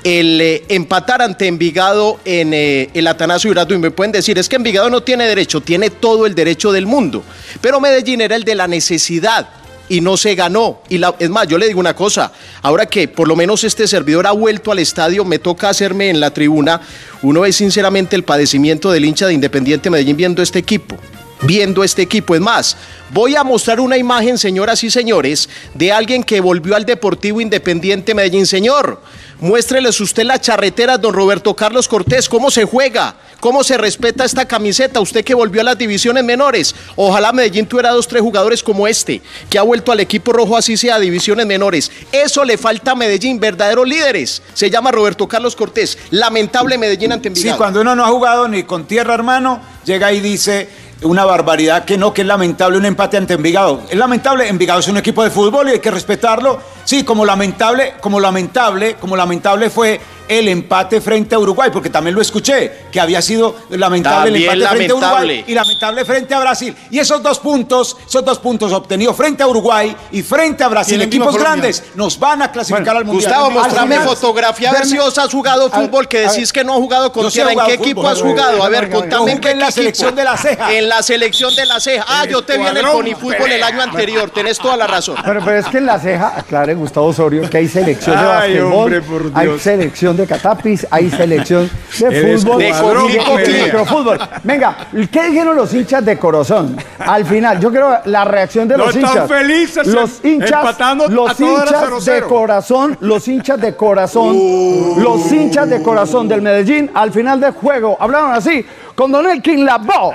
el eh, empatar ante Envigado en eh, el Atanasio Girardot. Y me pueden decir, es que Envigado no tiene derecho, tiene todo el derecho del mundo, pero Medellín era el de la necesidad y no se ganó. Y la, es más, yo le digo una cosa, ahora que por lo menos este servidor ha vuelto al estadio, me toca hacerme en la tribuna, uno ve sinceramente el padecimiento del hincha de Independiente Medellín viendo este equipo. Viendo este equipo, es más, voy a mostrar una imagen, señoras y señores, de alguien que volvió al Deportivo Independiente Medellín. Señor, muéstreles usted la charretera, don Roberto Carlos Cortés, cómo se juega, cómo se respeta esta camiseta, usted que volvió a las divisiones menores. Ojalá Medellín tuviera dos, tres jugadores como este, que ha vuelto al equipo rojo, así sea, a divisiones menores. Eso le falta a Medellín, verdaderos líderes. Se llama Roberto Carlos Cortés. Lamentable Medellín ante Envigado. Sí, cuando uno no ha jugado ni con tierra, hermano, llega y dice una barbaridad, que no, que es lamentable un empate ante Envigado. Es lamentable, Envigado es un equipo de fútbol y hay que respetarlo. Sí, como lamentable, como lamentable, como lamentable fue el empate frente a Uruguay, porque también lo escuché, que había sido lamentable también el empate lamentable. Frente a Uruguay y lamentable frente a Brasil. Y esos dos puntos, esos dos puntos obtenidos frente a Uruguay y frente a Brasil, equipos grandes, nos van a clasificar, bueno, al Mundial. Gustavo, mostrame fotografía, a ver si vos has jugado fútbol, que decís que no has jugado con tierra. ¿En qué equipo has jugado? A ver, contame en qué la selección de la ceja. En la selección de la ceja. Ah, yo te vi en el Bonifútbol el año anterior, tenés toda la razón. Pero, pero es que en la ceja, aclare Gustavo Osorio, que hay selección de basquetbol, hay selección de catapis, hay selección de Eres fútbol, cuadro, y de microfútbol. Venga, ¿qué dijeron los hinchas de Corazón? Al final, yo creo la reacción de no los hinchas. Felices, los hinchas, los hinchas de Corazón, los hinchas de Corazón, uh, los hinchas de Corazón del Medellín, al final del juego, hablaron así con Don Elkin Labo.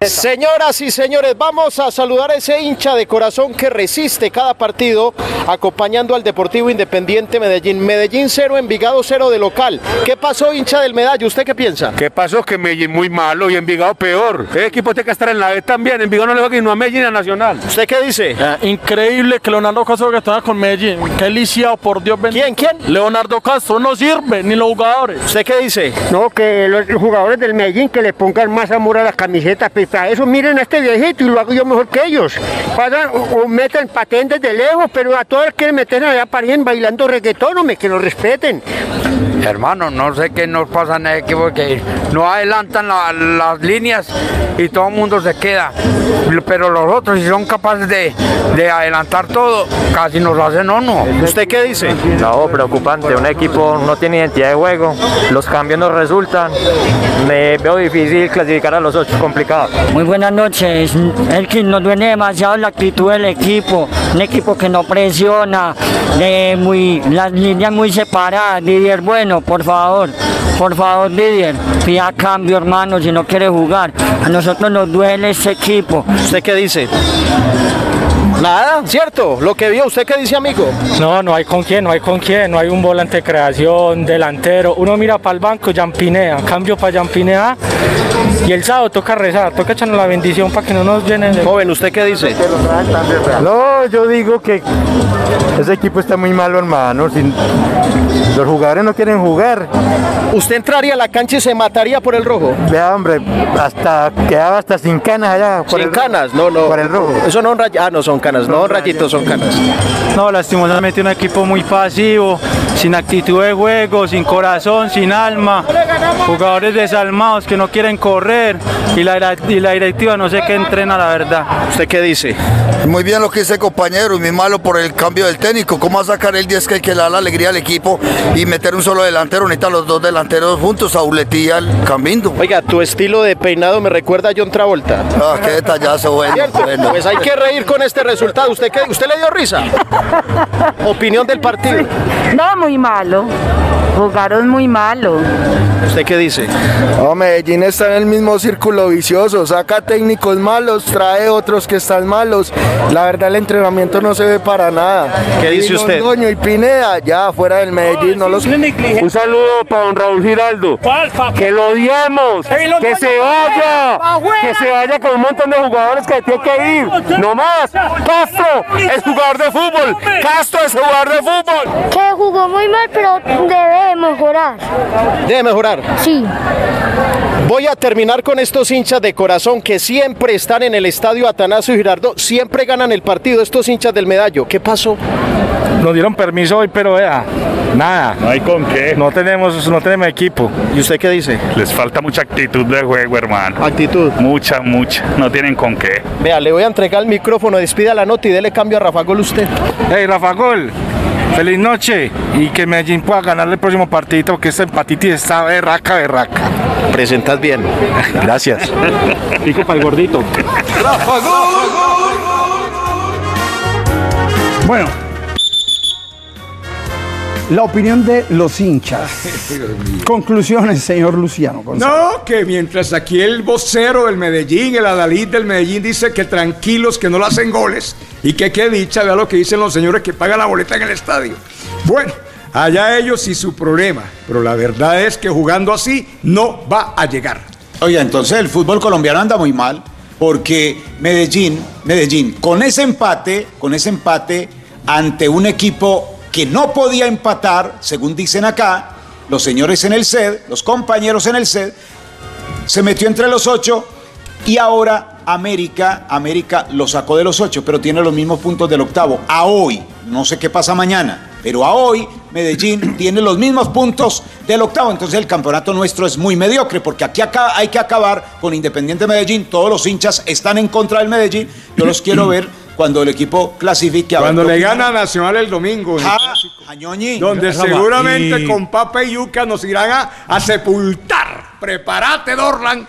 Señoras y señores, vamos a saludar a ese hincha de Corazón que resiste cada partido acompañando al Deportivo Independiente Medellín. Medellín cero, Envigado cero de local. ¿Qué pasó, hincha del Medallo? ¿Usted qué piensa? ¿Qué pasó? Que Medellín muy malo y Envigado peor. El equipo tiene que estar en la B también. Envigado no le va a ir, no a Medellín, a Nacional. ¿Usted qué dice? Ah, increíble que Leonardo Castro que estaba con Medellín. Qué lisiado, por Dios bendito. ¿Quién? ¿Quién? Leonardo Castro no sirve, ni los jugadores. ¿Usted qué dice? No, que los jugadores del Medellín que le pongan más amor a las camisetas. Eso miren a este viejito y lo hago yo mejor que ellos. Pasan o, o meten patentes de lejos, pero a todos quieren meter allá para ir bailando reggaetón, hombre, que lo respeten. Hermano, no sé qué nos pasa en ese equipo, que no adelantan la, las líneas y todo el mundo se queda. Pero los otros, si son capaces de, de adelantar todo, casi nos hacen uno. ¿Usted qué dice? No, preocupante. Un equipo no tiene identidad de juego. Los cambios no resultan. Me veo difícil clasificar a los ocho. Complicado. Muy buenas noches. Elkin, nos duele demasiado la actitud del equipo. Un equipo que no presiona. De muy, las líneas muy separadas. Didier, bueno. No, por favor, por favor, Didier, pida cambio, hermano, si no quiere jugar. A nosotros nos duele este equipo. ¿Usted qué dice? Nada, ¿cierto? Lo que vio, ¿usted qué dice, amigo? No, no hay con quién, no hay con quién, no hay un volante de creación, delantero. Uno mira para el banco, Yampinea, cambio para Yampinea. Y el sábado toca rezar, toca echarnos la bendición para que no nos llenen de... Joven, ¿usted qué dice? No, yo digo que ese equipo está muy malo, hermano. Sin... Los jugadores no quieren jugar. ¿Usted entraría a la cancha y se mataría por el rojo? Vea, hombre, hasta quedaba hasta sin canas allá. Por sin el... canas, no, no. Por el rojo. Eso no, ah, no son canas. Canas, no rayitos, son canas. No, lastimosamente un equipo muy pasivo, sin actitud de juego, sin corazón, sin alma, jugadores desalmados que no quieren correr y la, y la directiva no sé qué entrena, la verdad. ¿Usted qué dice? Muy bien lo que dice, compañero, y muy malo por el cambio del técnico. ¿Cómo va a sacar el diez que hay que le da la alegría al equipo y meter un solo delantero? Necesitan los dos delanteros juntos, a Uleti y al Cambindo. Oiga, tu estilo de peinado me recuerda a John Travolta. Ah, qué detallazo, bueno, bueno. Pues hay que reír con este resultado. Resultado, ¿usted qué? ¿Usted le dio risa? Opinión del partido. No, muy malo. Jugaron muy malo. ¿Usted qué dice? No, Medellín está en el mismo círculo vicioso. Saca técnicos malos, trae otros que están malos. La verdad, el entrenamiento no se ve para nada. ¿Qué dice usted? Londoño y Pineda, ya fuera del Medellín, no los... Un saludo para don Raúl Giraldo. Que lo odiemos, que se vaya, que se vaya con un montón de jugadores que tiene que ir. No más. Castro es jugador de fútbol, Castro es jugador de fútbol. Que jugó muy mal, pero debe mejorar. ¿Debe mejorar? Sí. Voy a terminar con estos hinchas de corazón que siempre están en el estadio Atanasio Girardot, siempre ganan el partido, estos hinchas del Medallo. ¿Qué pasó? Nos dieron permiso hoy, pero vea, nada. No hay con qué. No tenemos, no tenemos equipo. ¿Y usted qué dice? Les falta mucha actitud de juego, hermano. ¿Actitud? Mucha, mucha. No tienen con qué. Vea, le voy a entregar el micrófono, despida la nota y dele cambio a Rafagol usted. Hey, Rafagol, feliz noche y que Medellín pueda ganar el próximo partido, porque esta empatitis está berraca, berraca. Presentas bien. Gracias. Pico para el gordito. ¡Rafagol! Bueno. La opinión de los hinchas. Conclusiones, señor Luciano González. No, que mientras aquí el vocero del Medellín, el adalid del Medellín, dice que tranquilos, que no le hacen goles. Y que qué dicha, vea lo que dicen los señores que pagan la boleta en el estadio. Bueno, allá ellos y su problema. Pero la verdad es que jugando así no va a llegar. Oye, entonces el fútbol colombiano anda muy mal. Porque Medellín, Medellín, con ese empate, con ese empate ante un equipo... que no podía empatar, según dicen acá, los señores en el S E D, los compañeros en el S E D, se metió entre los ocho y ahora América, América lo sacó de los ocho, pero tiene los mismos puntos del octavo. A hoy, no sé qué pasa mañana, pero a hoy Medellín tiene los mismos puntos del octavo. Entonces el campeonato nuestro es muy mediocre, porque aquí acá hay que acabar con Independiente Medellín. Todos los hinchas están en contra del Medellín. Yo los quiero ver cuando el equipo clasifique. Cuando le gana a Nacional el domingo. El ah, a Ñoñi, donde seguramente y... con Papa y Yuca nos irán a, a sepultar. Prepárate, Dorlan,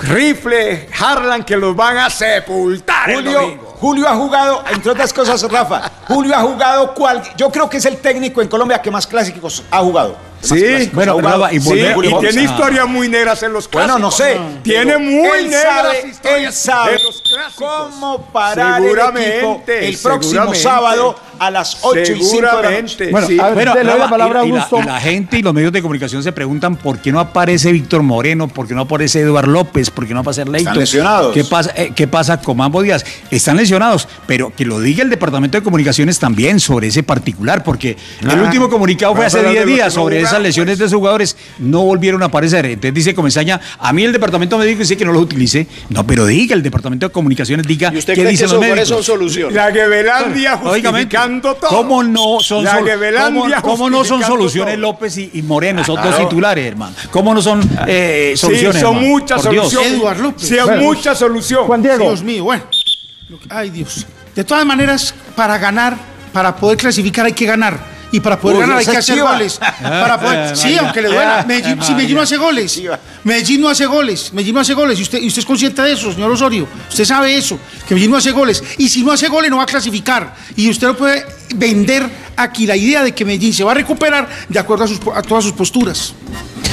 Rifle, Harlan, que los van a sepultar. Julio, el Julio ha jugado, entre otras cosas, Rafa, Julio ha jugado, cual, yo creo que es el técnico en Colombia que más clásicos ha jugado. Sí, bueno, brava, y, sí, y tiene ah. historias muy negras en los clásicos. Bueno, no sé. Tiene muy negras sabe, historias sabe de los clásicos. ¿Cómo parar el equipo el próximo sábado a las ocho y cinco de la noche? Bueno, sí. a ver, bueno la, la, palabra y, y, la, y la gente y los medios de comunicación se preguntan por qué no aparece Víctor Moreno, por qué no aparece Eduardo López, por qué no aparece Leito. Están lesionados. ¿Qué pasa, eh, qué pasa con Mambo Díaz? Están lesionados, pero que lo diga el Departamento de Comunicaciones también sobre ese particular, porque ah, el último comunicado fue hace diez días sobre esas lesiones de sus jugadores, no volvieron a aparecer. Entonces dice Comesaña, a mí el departamento médico dice que no los utilice. No, pero diga el departamento de comunicaciones, diga. ¿Y usted qué cree dicen que los médicos son solución? La que Belandia justificando revelando todo. ¿Cómo no son, la ¿cómo, cómo no son soluciones todo? López y, y Moreno, son claro. dos titulares, hermano. ¿Cómo no son eh, soluciones? Sí, son muchas soluciones. Sí, bueno, mucha solución. Juan Diego. Dios mío, bueno. Ay, Dios. De todas maneras, para ganar, para poder clasificar, hay que ganar. Y para poder Uy, ganar hay que hacer chiva. goles. Para poder, sí, aunque le duela. Medellín, si Medellín no hace goles. Medellín no hace goles. Medellín no hace goles. Y usted, y usted es consciente de eso, señor Osorio. Usted sabe eso, que Medellín no hace goles. Y si no hace goles, no va a clasificar. Y usted no puede vender aquí la idea de que Medellín se va a recuperar de acuerdo a, sus, a todas sus posturas.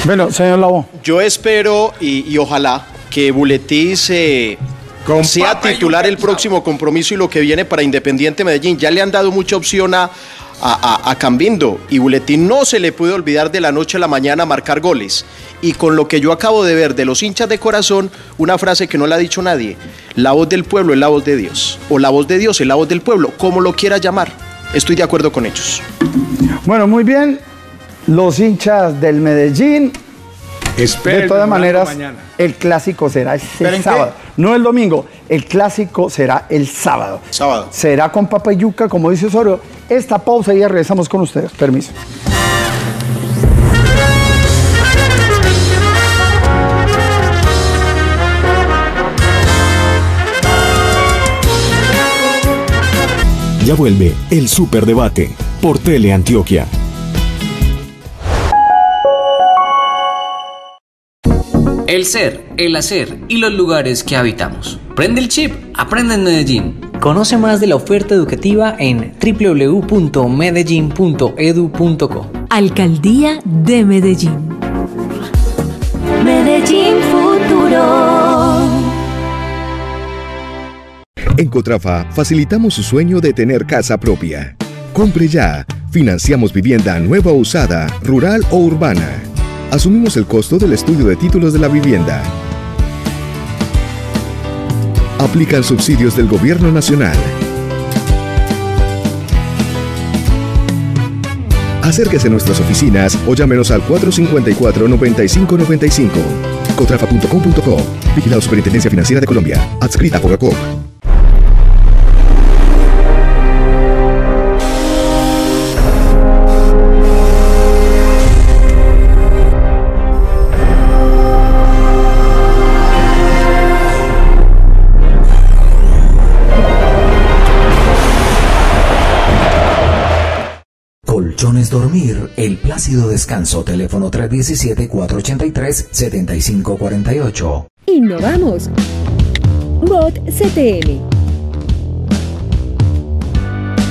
Bueno, señor Lobo. Yo espero y, y ojalá que Buletí se... Con sea titular el próximo compromiso y lo que viene para Independiente Medellín. Ya le han dado mucha opción a, a, a Cambindo y Buletí no se le puede olvidar de la noche a la mañana marcar goles. Y con lo que yo acabo de ver de los hinchas de corazón, una frase que no la ha dicho nadie: la voz del pueblo es la voz de Dios, o la voz de Dios es la voz del pueblo, como lo quiera llamar. Estoy de acuerdo con ellos. Bueno, muy bien, los hinchas del Medellín. Espero de todas maneras, mañana. el clásico será el sábado, qué? no el domingo, el clásico será el sábado. Sábado. Será con papa y yuca, como dice Osorio. Esta pausa y ya regresamos con ustedes. Permiso. Ya vuelve el Superdebate por Teleantioquia. El ser, el hacer y los lugares que habitamos. Prende el chip, aprende en Medellín. Conoce más de la oferta educativa en doble u doble u doble u punto medellín punto edu punto co. Alcaldía de Medellín. Medellín Futuro. En Cotrafa facilitamos su sueño de tener casa propia. Compre ya. Financiamos vivienda nueva o usada, rural o urbana. Asumimos el costo del estudio de títulos de la vivienda. Aplican subsidios del Gobierno Nacional. Acérquese a nuestras oficinas o llámenos al cuatrocientos cincuenta y cuatro, noventa y cinco noventa y cinco. cotrafa punto com punto co. Vigilado Superintendencia Financiera de Colombia. Adscrita a Fogacop. Colchones Dormir, el plácido descanso. Teléfono tres diecisiete, cuatro ochenta y tres, setenta y cinco cuarenta y ocho. Innovamos. Bot C T M.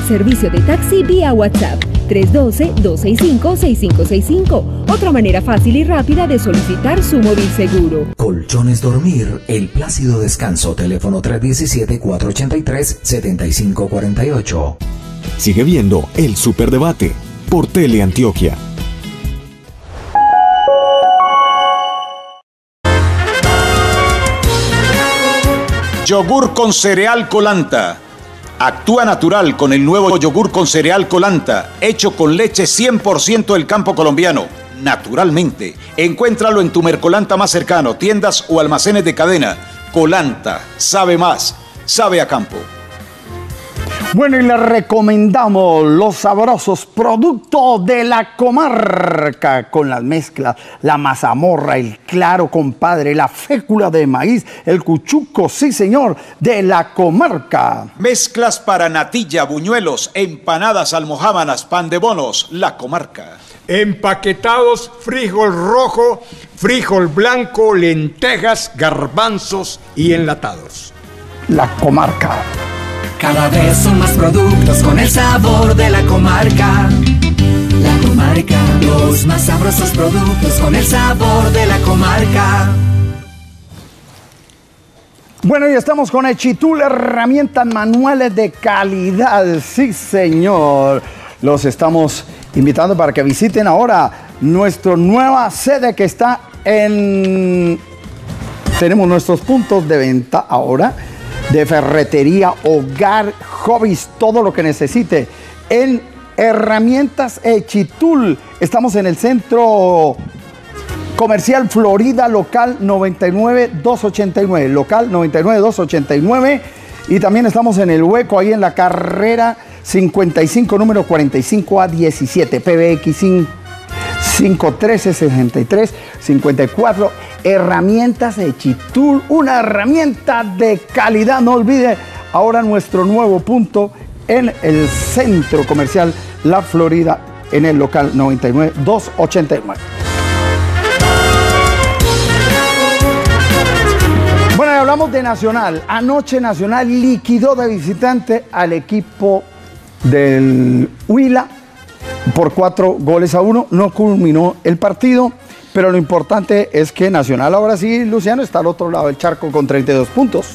Servicio de taxi vía WhatsApp tres uno dos, dos seis cinco, seis cinco seis cinco. Otra manera fácil y rápida de solicitar su móvil seguro. Colchones Dormir, el plácido descanso. Teléfono tres diecisiete, cuatro ochenta y tres, setenta y cinco cuarenta y ocho. Sigue viendo el Superdebate por Teleantioquia. Yogur con cereal Colanta. Actúa natural con el nuevo yogur con cereal Colanta, hecho con leche cien por ciento del campo colombiano, naturalmente. Encuéntralo en tu Mercolanta más cercano, tiendas o almacenes de cadena. Colanta, sabe más, sabe a campo. Bueno, y les recomendamos los sabrosos productos de La Comarca, con las mezclas, la mazamorra, el claro, compadre, la fécula de maíz, el cuchuco, sí señor, de La Comarca. Mezclas para natilla, buñuelos, empanadas, almojábanas, pan de bonos, La Comarca. Empaquetados, frijol rojo, frijol blanco, lentejas, garbanzos y enlatados. La Comarca. Cada vez son más productos con el sabor de La Comarca. La Comarca, los más sabrosos productos con el sabor de La Comarca. Bueno, y estamos con Echitul, herramientas manuales de calidad, sí señor. Los estamos invitando para que visiten ahora nuestra nueva sede que está en... Tenemos nuestros puntos de venta ahora, de ferretería, hogar, hobbies, todo lo que necesite. En Herramientas Echitul, estamos en el Centro Comercial Florida, local noventa y nueve doscientos ochenta y nueve, local noventa y nueve doscientos ochenta y nueve, y también estamos en El Hueco, ahí en la carrera cincuenta y cinco, número cuarenta y cinco A diecisiete, P B X cinco trece sesenta y tres cincuenta y cuatro. Herramientas Echitul, una herramienta de calidad. No olvide ahora nuestro nuevo punto en el Centro Comercial La Florida, en el local noventa y nueve doscientos ochenta y nueve. Bueno, hablamos de Nacional. Anoche Nacional liquidó de visitante al equipo del Huila por cuatro goles a uno. No culminó el partido, pero lo importante es que Nacional ahora sí, Luciano, está al otro lado del charco con treinta y dos puntos.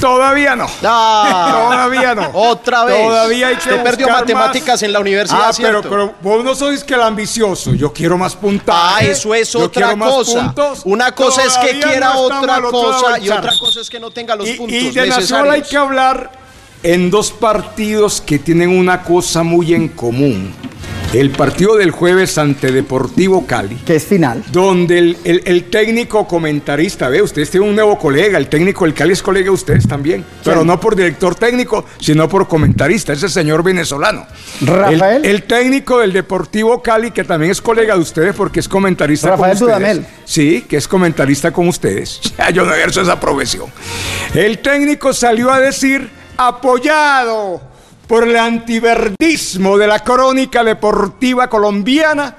Todavía no. Ah, todavía no. Otra vez. Todavía hay que Te perdió matemáticas más en la universidad. Ah, pero, pero vos no sois que el ambicioso. Yo quiero más puntaje. Ah, eso es otra cosa. Una cosa todavía es que quiera no otra cosa y otra cosa es que no tenga los y, puntos necesarios. Y de necesarios. Nacional hay que hablar en dos partidos que tienen una cosa muy en común. El partido del jueves ante Deportivo Cali, que es final, donde el, el, el técnico comentarista, ve, ustedes tienen un nuevo colega, el técnico del Cali es colega de ustedes también, ¿quién? Pero no por director técnico, sino por comentarista, ese señor venezolano. Rafael. El, el técnico del Deportivo Cali, que también es colega de ustedes porque es comentarista Rafael con ustedes. Dudamel. Sí, que es comentarista con ustedes. Yo no ejerzo esa profesión. El técnico salió a decir, apoyado por el antiverdismo de la crónica deportiva colombiana,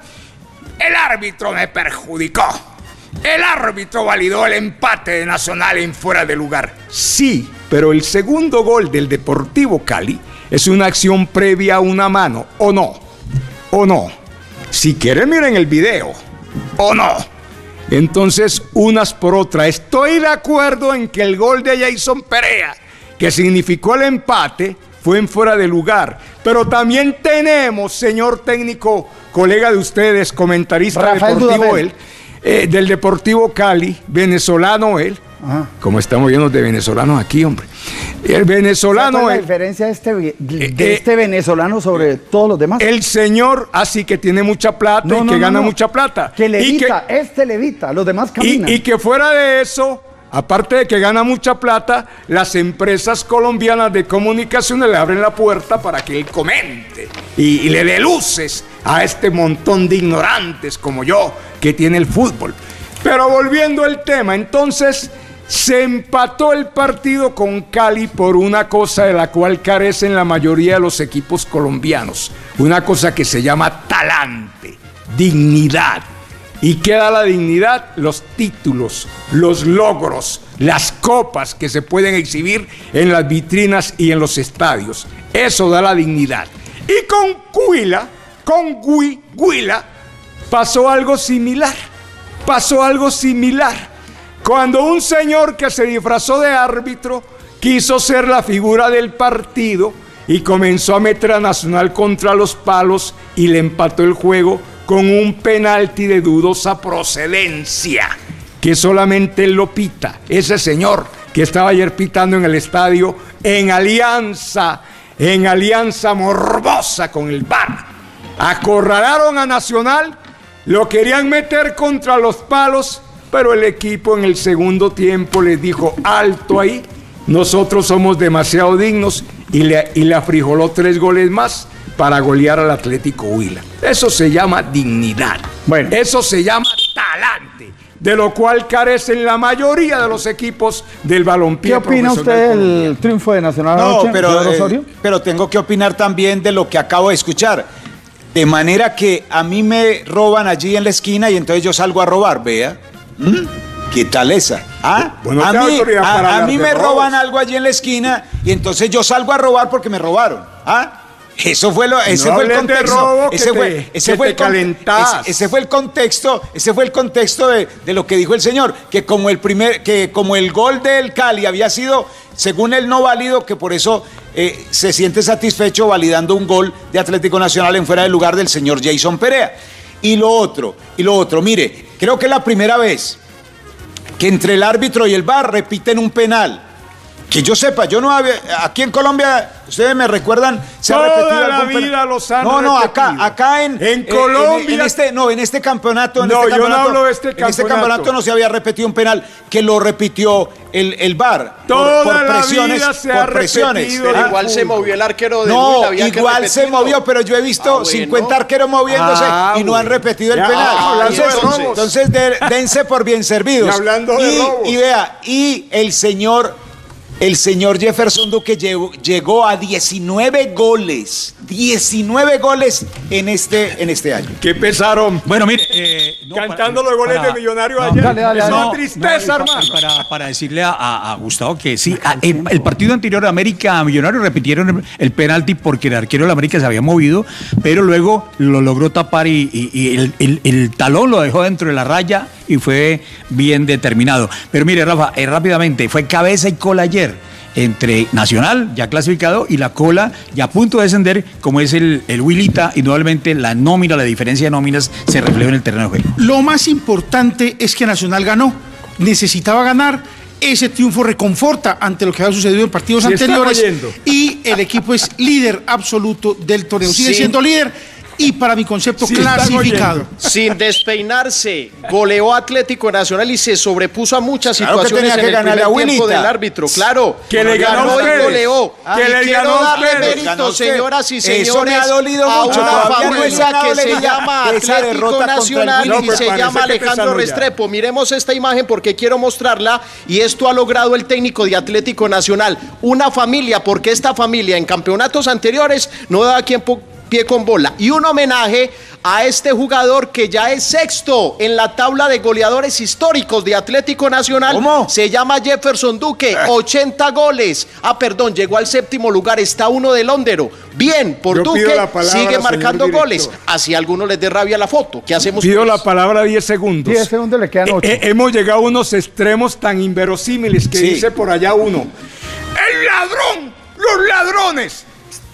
el árbitro me perjudicó. El árbitro validó el empate de Nacional en fuera de lugar. Sí, pero el segundo gol del Deportivo Cali es una acción previa a una mano, ¿o no? ¿O no? Si quieren, miren el video, ¿o no? Entonces, unas por otras. Estoy de acuerdo en que el gol de Jason Perea, que significó el empate, fue en fuera de lugar, pero también tenemos, señor técnico, colega de ustedes, comentarista Rafael deportivo él, eh, del Deportivo Cali, venezolano él, ajá, como estamos llenos de venezolanos aquí, hombre, el venezolano. ¿Cuál es la diferencia de este, de eh, este venezolano sobre eh, todos los demás? El señor, así que tiene mucha plata no, y no, que no, gana no. mucha plata. Que levita, y que, este levita, los demás caminan. Y, y que fuera de eso, aparte de que gana mucha plata, las empresas colombianas de comunicaciones le abren la puerta para que él comente y, y le dé luces a este montón de ignorantes como yo que tiene el fútbol. Pero volviendo al tema, entonces se empató el partido con Cali por una cosa de la cual carecen la mayoría de los equipos colombianos, una cosa que se llama talante, dignidad. ¿Y qué da la dignidad? Los títulos, los logros, las copas que se pueden exhibir en las vitrinas y en los estadios. Eso da la dignidad. Y con Huila, con Huila, pasó algo similar. Pasó algo similar. Cuando un señor que se disfrazó de árbitro quiso ser la figura del partido y comenzó a meter a Nacional contra los palos y le empató el juego con un penalti de dudosa procedencia, que solamente él lo pita. Ese señor que estaba ayer pitando en el estadio, en alianza, en alianza morbosa con el V A R. Acorralaron a Nacional, lo querían meter contra los palos, pero el equipo en el segundo tiempo les dijo, alto ahí, nosotros somos demasiado dignos, y le, y le afrijoló tres goles más para golear al Atlético Huila. Eso se llama dignidad. Bueno, eso se llama talante, de lo cual carecen la mayoría de los equipos del balompié. ¿Qué opina usted del triunfo de Nacional anoche? No, pero, eh, Osorio, pero tengo que opinar también de lo que acabo de escuchar. De manera que a mí me roban allí en la esquina y entonces yo salgo a robar, vea. ¿Mm? ¿Qué tal esa? ¿Ah? Bueno, a mí, a, a mí me robos. roban algo allí en la esquina y entonces yo salgo a robar porque me robaron. ¿Ah? Eso fue lo, ese no fue el contexto. Ese fue, ese fue el contexto. Ese fue el contexto. Ese fue el contexto de, de lo que dijo el señor, que como el primer, que como el gol del Cali había sido, según él, no válido, que por eso eh, se siente satisfecho validando un gol de Atlético Nacional en fuera de lugar del señor Jason Perea. Y lo otro, y lo otro, mire, creo que es la primera vez que entre el árbitro y el V A R repiten un penal. Que yo sepa, yo no había... Aquí en Colombia, ustedes me recuerdan... Se Toda ha repetido la algún... vida los han No, no, repetido. acá, acá en... En Colombia... En, en este, no, en este campeonato... En no, este yo campeonato, no hablo de este campeonato. En este campeonato no se había repetido un penal, que lo repitió el, el V A R. Toda por, por presiones, la vida se por ha presiones, repetido. Pero igual se movió el arquero de No, Lula, había igual que se movió, pero yo he visto ah, bueno. cincuenta arqueros moviéndose ah, y no han repetido ya, el penal. Ah, y entonces, de entonces de, dense por bien servidos. Y hablando de y, robos. Y vea, y el señor... El señor Jefferson Duque llegó, llegó a diecinueve goles. diecinueve goles en este, en este año. Qué pesaron. Bueno, mire. Eh, no, Cantando para, los goles para, de Millonarios no, ayer. Dale, dale, es una no, tristeza, no, hermano. Para, para decirle a, a, a Gustavo que sí, a, el, el partido anterior, América Millonarios repitieron el, el penalti porque el arquero de la América se había movido, pero luego lo logró tapar y, y, y el, el, el talón lo dejó dentro de la raya y fue bien determinado. Pero mire, Rafa, eh, rápidamente, fue cabeza y cola ayer entre Nacional, ya clasificado, y la cola, ya a punto de descender, como es el, el Huilita, y nuevamente la nómina, la diferencia de nóminas se refleja en el terreno de juego. Lo más importante es que Nacional ganó, necesitaba ganar, ese triunfo reconforta ante lo que había sucedido en partidos anteriores, y el equipo es líder absoluto del torneo, sigue sí. siendo líder, y para mi concepto sí, clasificado. Sin despeinarse, goleó Atlético Nacional y se sobrepuso a muchas situaciones claro que tenía que en el primer tiempo del árbitro. Claro, que le ganó, ganó y goleó. Que y le quiero ganó darle mérito, señoras y señores, eso me ha dolido a mucho, una favorita no, que se llama Atlético Nacional y se llama Alejandro Restrepo. Miremos esta imagen porque quiero mostrarla y esto ha logrado el técnico de Atlético Nacional. Una familia, porque esta familia en campeonatos anteriores no daba quien pie con bola, y un homenaje a este jugador que ya es sexto en la tabla de goleadores históricos de Atlético Nacional. ¿Cómo? Se llama Jefferson Duque, eh. ochenta goles, ah perdón, llegó al séptimo lugar, está uno del hondero, bien por Yo Duque, palabra, sigue marcando director. goles, así a algunos les dé rabia la foto, ¿qué hacemos? Pido la palabra diez segundos. diez segundos le quedan ocho. Eh, eh, hemos llegado a unos extremos tan inverosímiles que sí. dice por allá uno, el ladrón, los ladrones.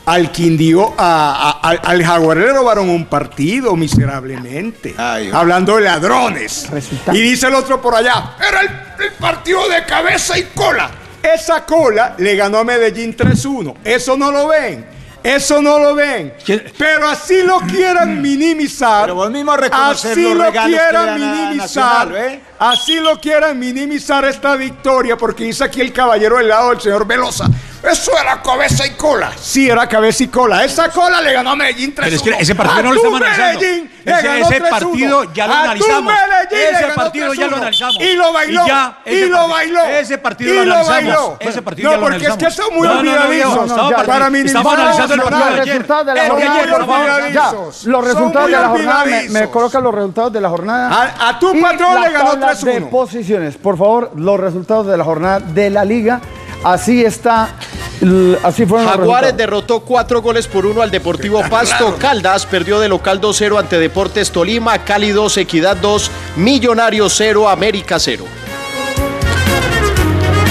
Al Quindío, a, a, al, al Jaguar le robaron un partido miserablemente. Ay, hablando de ladrones. Resulta. Y dice el otro por allá, era el, el partido de cabeza y cola. Esa cola le ganó a Medellín tres uno. Eso no lo ven. Eso no lo ven. ¿Qué? Pero así lo quieran minimizar. Pero vos mismo reconocer así los lo quieran minimizar. Nacional, ¿eh? Así lo quieran minimizar esta victoria, porque dice aquí el caballero del lado del señor Velosa. Eso era cabeza y cola. Sí, era cabeza y cola. Esa cola le ganó a Medellín tres uno. Pero es que ese partido no lo estamos analizando. Ese, ese partido ya lo analizamos. Ese partido ya lo analizamos. Y lo bailó. Y, ya, y lo bailó. Ese partido y lo analizamos. Ese partido no, porque es que son muy olvidadizos. Para minimizar los resultados de la jornada. Los resultados de la jornada. Me colocan los resultados de la jornada. A tu patrón le ganó tres uno. De posiciones, por favor, los resultados de la jornada de la liga. Así está. Así fueron. Jaguares derrotó cuatro goles por uno al Deportivo Pasto. Caldas perdió de local dos cero ante Deportes Tolima. Cali dos, Equidad dos, Millonarios cero, América cero.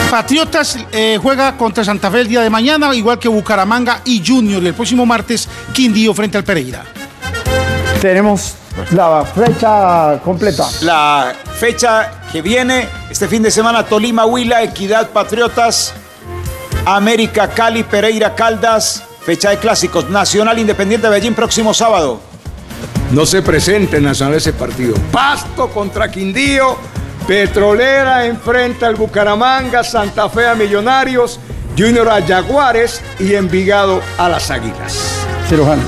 Patriotas eh, juega contra Santa Fe el día de mañana, igual que Bucaramanga y Junior. El próximo martes, Quindío frente al Pereira. Tenemos la fecha completa. La fecha que viene, este fin de semana, Tolima, Huila, Equidad, Patriotas, América, Cali, Pereira, Caldas. Fecha de clásicos, Nacional, Independiente de Medellín, próximo sábado. No se presente en Nacional ese partido. Pasto contra Quindío, Petrolera enfrenta al Bucaramanga, Santa Fe a Millonarios, Junior a Jaguares y Envigado a las Águilas. Cirujano.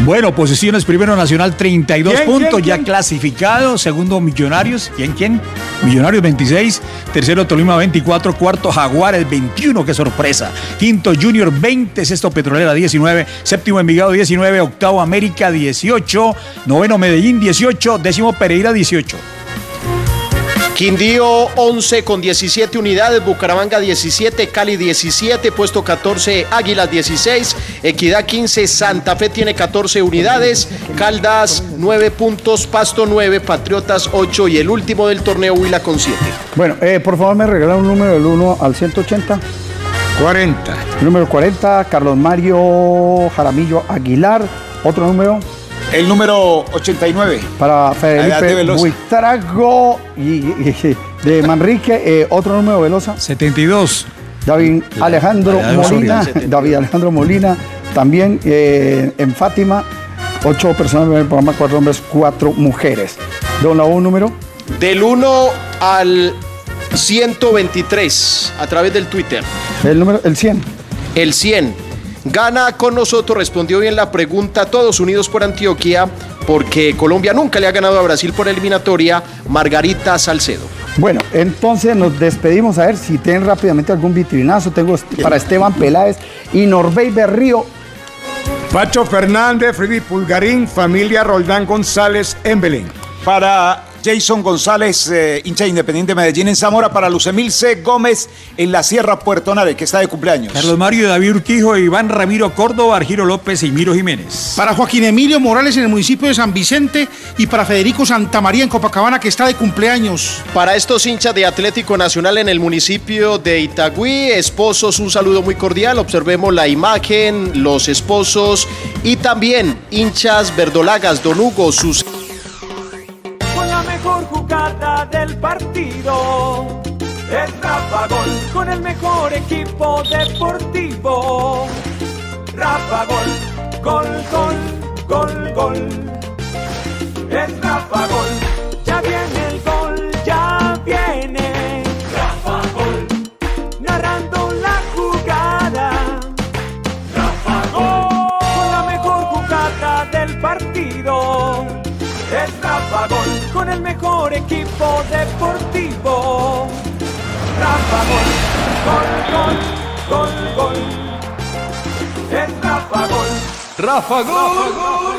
Bueno, posiciones, primero Nacional treinta y dos ¿Quién, puntos, ¿quién, ya quién? clasificado, segundo Millonarios, ¿quién, quién? Millonarios veintiséis, tercero Tolima veinticuatro, cuarto Jaguares veintiuno, qué sorpresa, quinto Junior veinte, sexto Petrolera diecinueve, séptimo Envigado diecinueve, octavo América dieciocho, noveno Medellín dieciocho, décimo Pereira dieciocho. Quindío once con diecisiete unidades, Bucaramanga diecisiete, Cali diecisiete, puesto catorce, Águilas dieciséis, Equidad quince, Santa Fe tiene catorce unidades, Caldas nueve puntos, Pasto nueve, Patriotas ocho y el último del torneo Huila con siete. Bueno, eh, por favor me regalan un número del uno al ciento ochenta. cuarenta. El número cuarenta, Carlos Mario Jaramillo Aguilar, otro número. El número ochenta y nueve. Para Felipe Buitrago y, y, y de Manrique, eh, otro número Velosa. setenta y dos. David Alejandro Molina, David Alejandro Molina, también eh, en Fátima, ocho personas en el programa, cuatro hombres, cuatro mujeres. Don Lau, un número. Del uno al ciento veintitrés, a través del Twitter. El número, el cien. El cien. Gana con nosotros, respondió bien la pregunta, todos unidos por Antioquia, porque Colombia nunca le ha ganado a Brasil por eliminatoria, Margarita Salcedo. Bueno, entonces nos despedimos, a ver si tienen rápidamente algún vitrinazo. Tengo para Esteban Peláez y Norbey Berrío. Pacho Fernández, Freddy Pulgarín, familia Roldán González en Belén. Para Jason González, eh, hincha Independiente Medellín en Zamora. Para Lucemilce Gómez en la Sierra Puerto Nave, que está de cumpleaños. Carlos Mario, David Urquijo, Iván Ramiro Córdoba, Argiro López y Miro Jiménez. Para Joaquín Emilio Morales en el municipio de San Vicente. Y para Federico Santamaría en Copacabana, que está de cumpleaños. Para estos hinchas de Atlético Nacional en el municipio de Itagüí, esposos, un saludo muy cordial. Observemos la imagen, los esposos y también hinchas verdolagas. Don Hugo, sus... del partido es Rafagol, con el mejor equipo deportivo. Rafagol, gol, gol, gol, gol. Es Rafagol, ya viene el gol, ya viene. Rafagol, narrando la jugada. Rafagol, con la mejor jugada del partido. Es Rafagol, con el mejor equipo deportivo. Rafagol, gol, gol, gol, gol. Es Rafagol. Rafagol.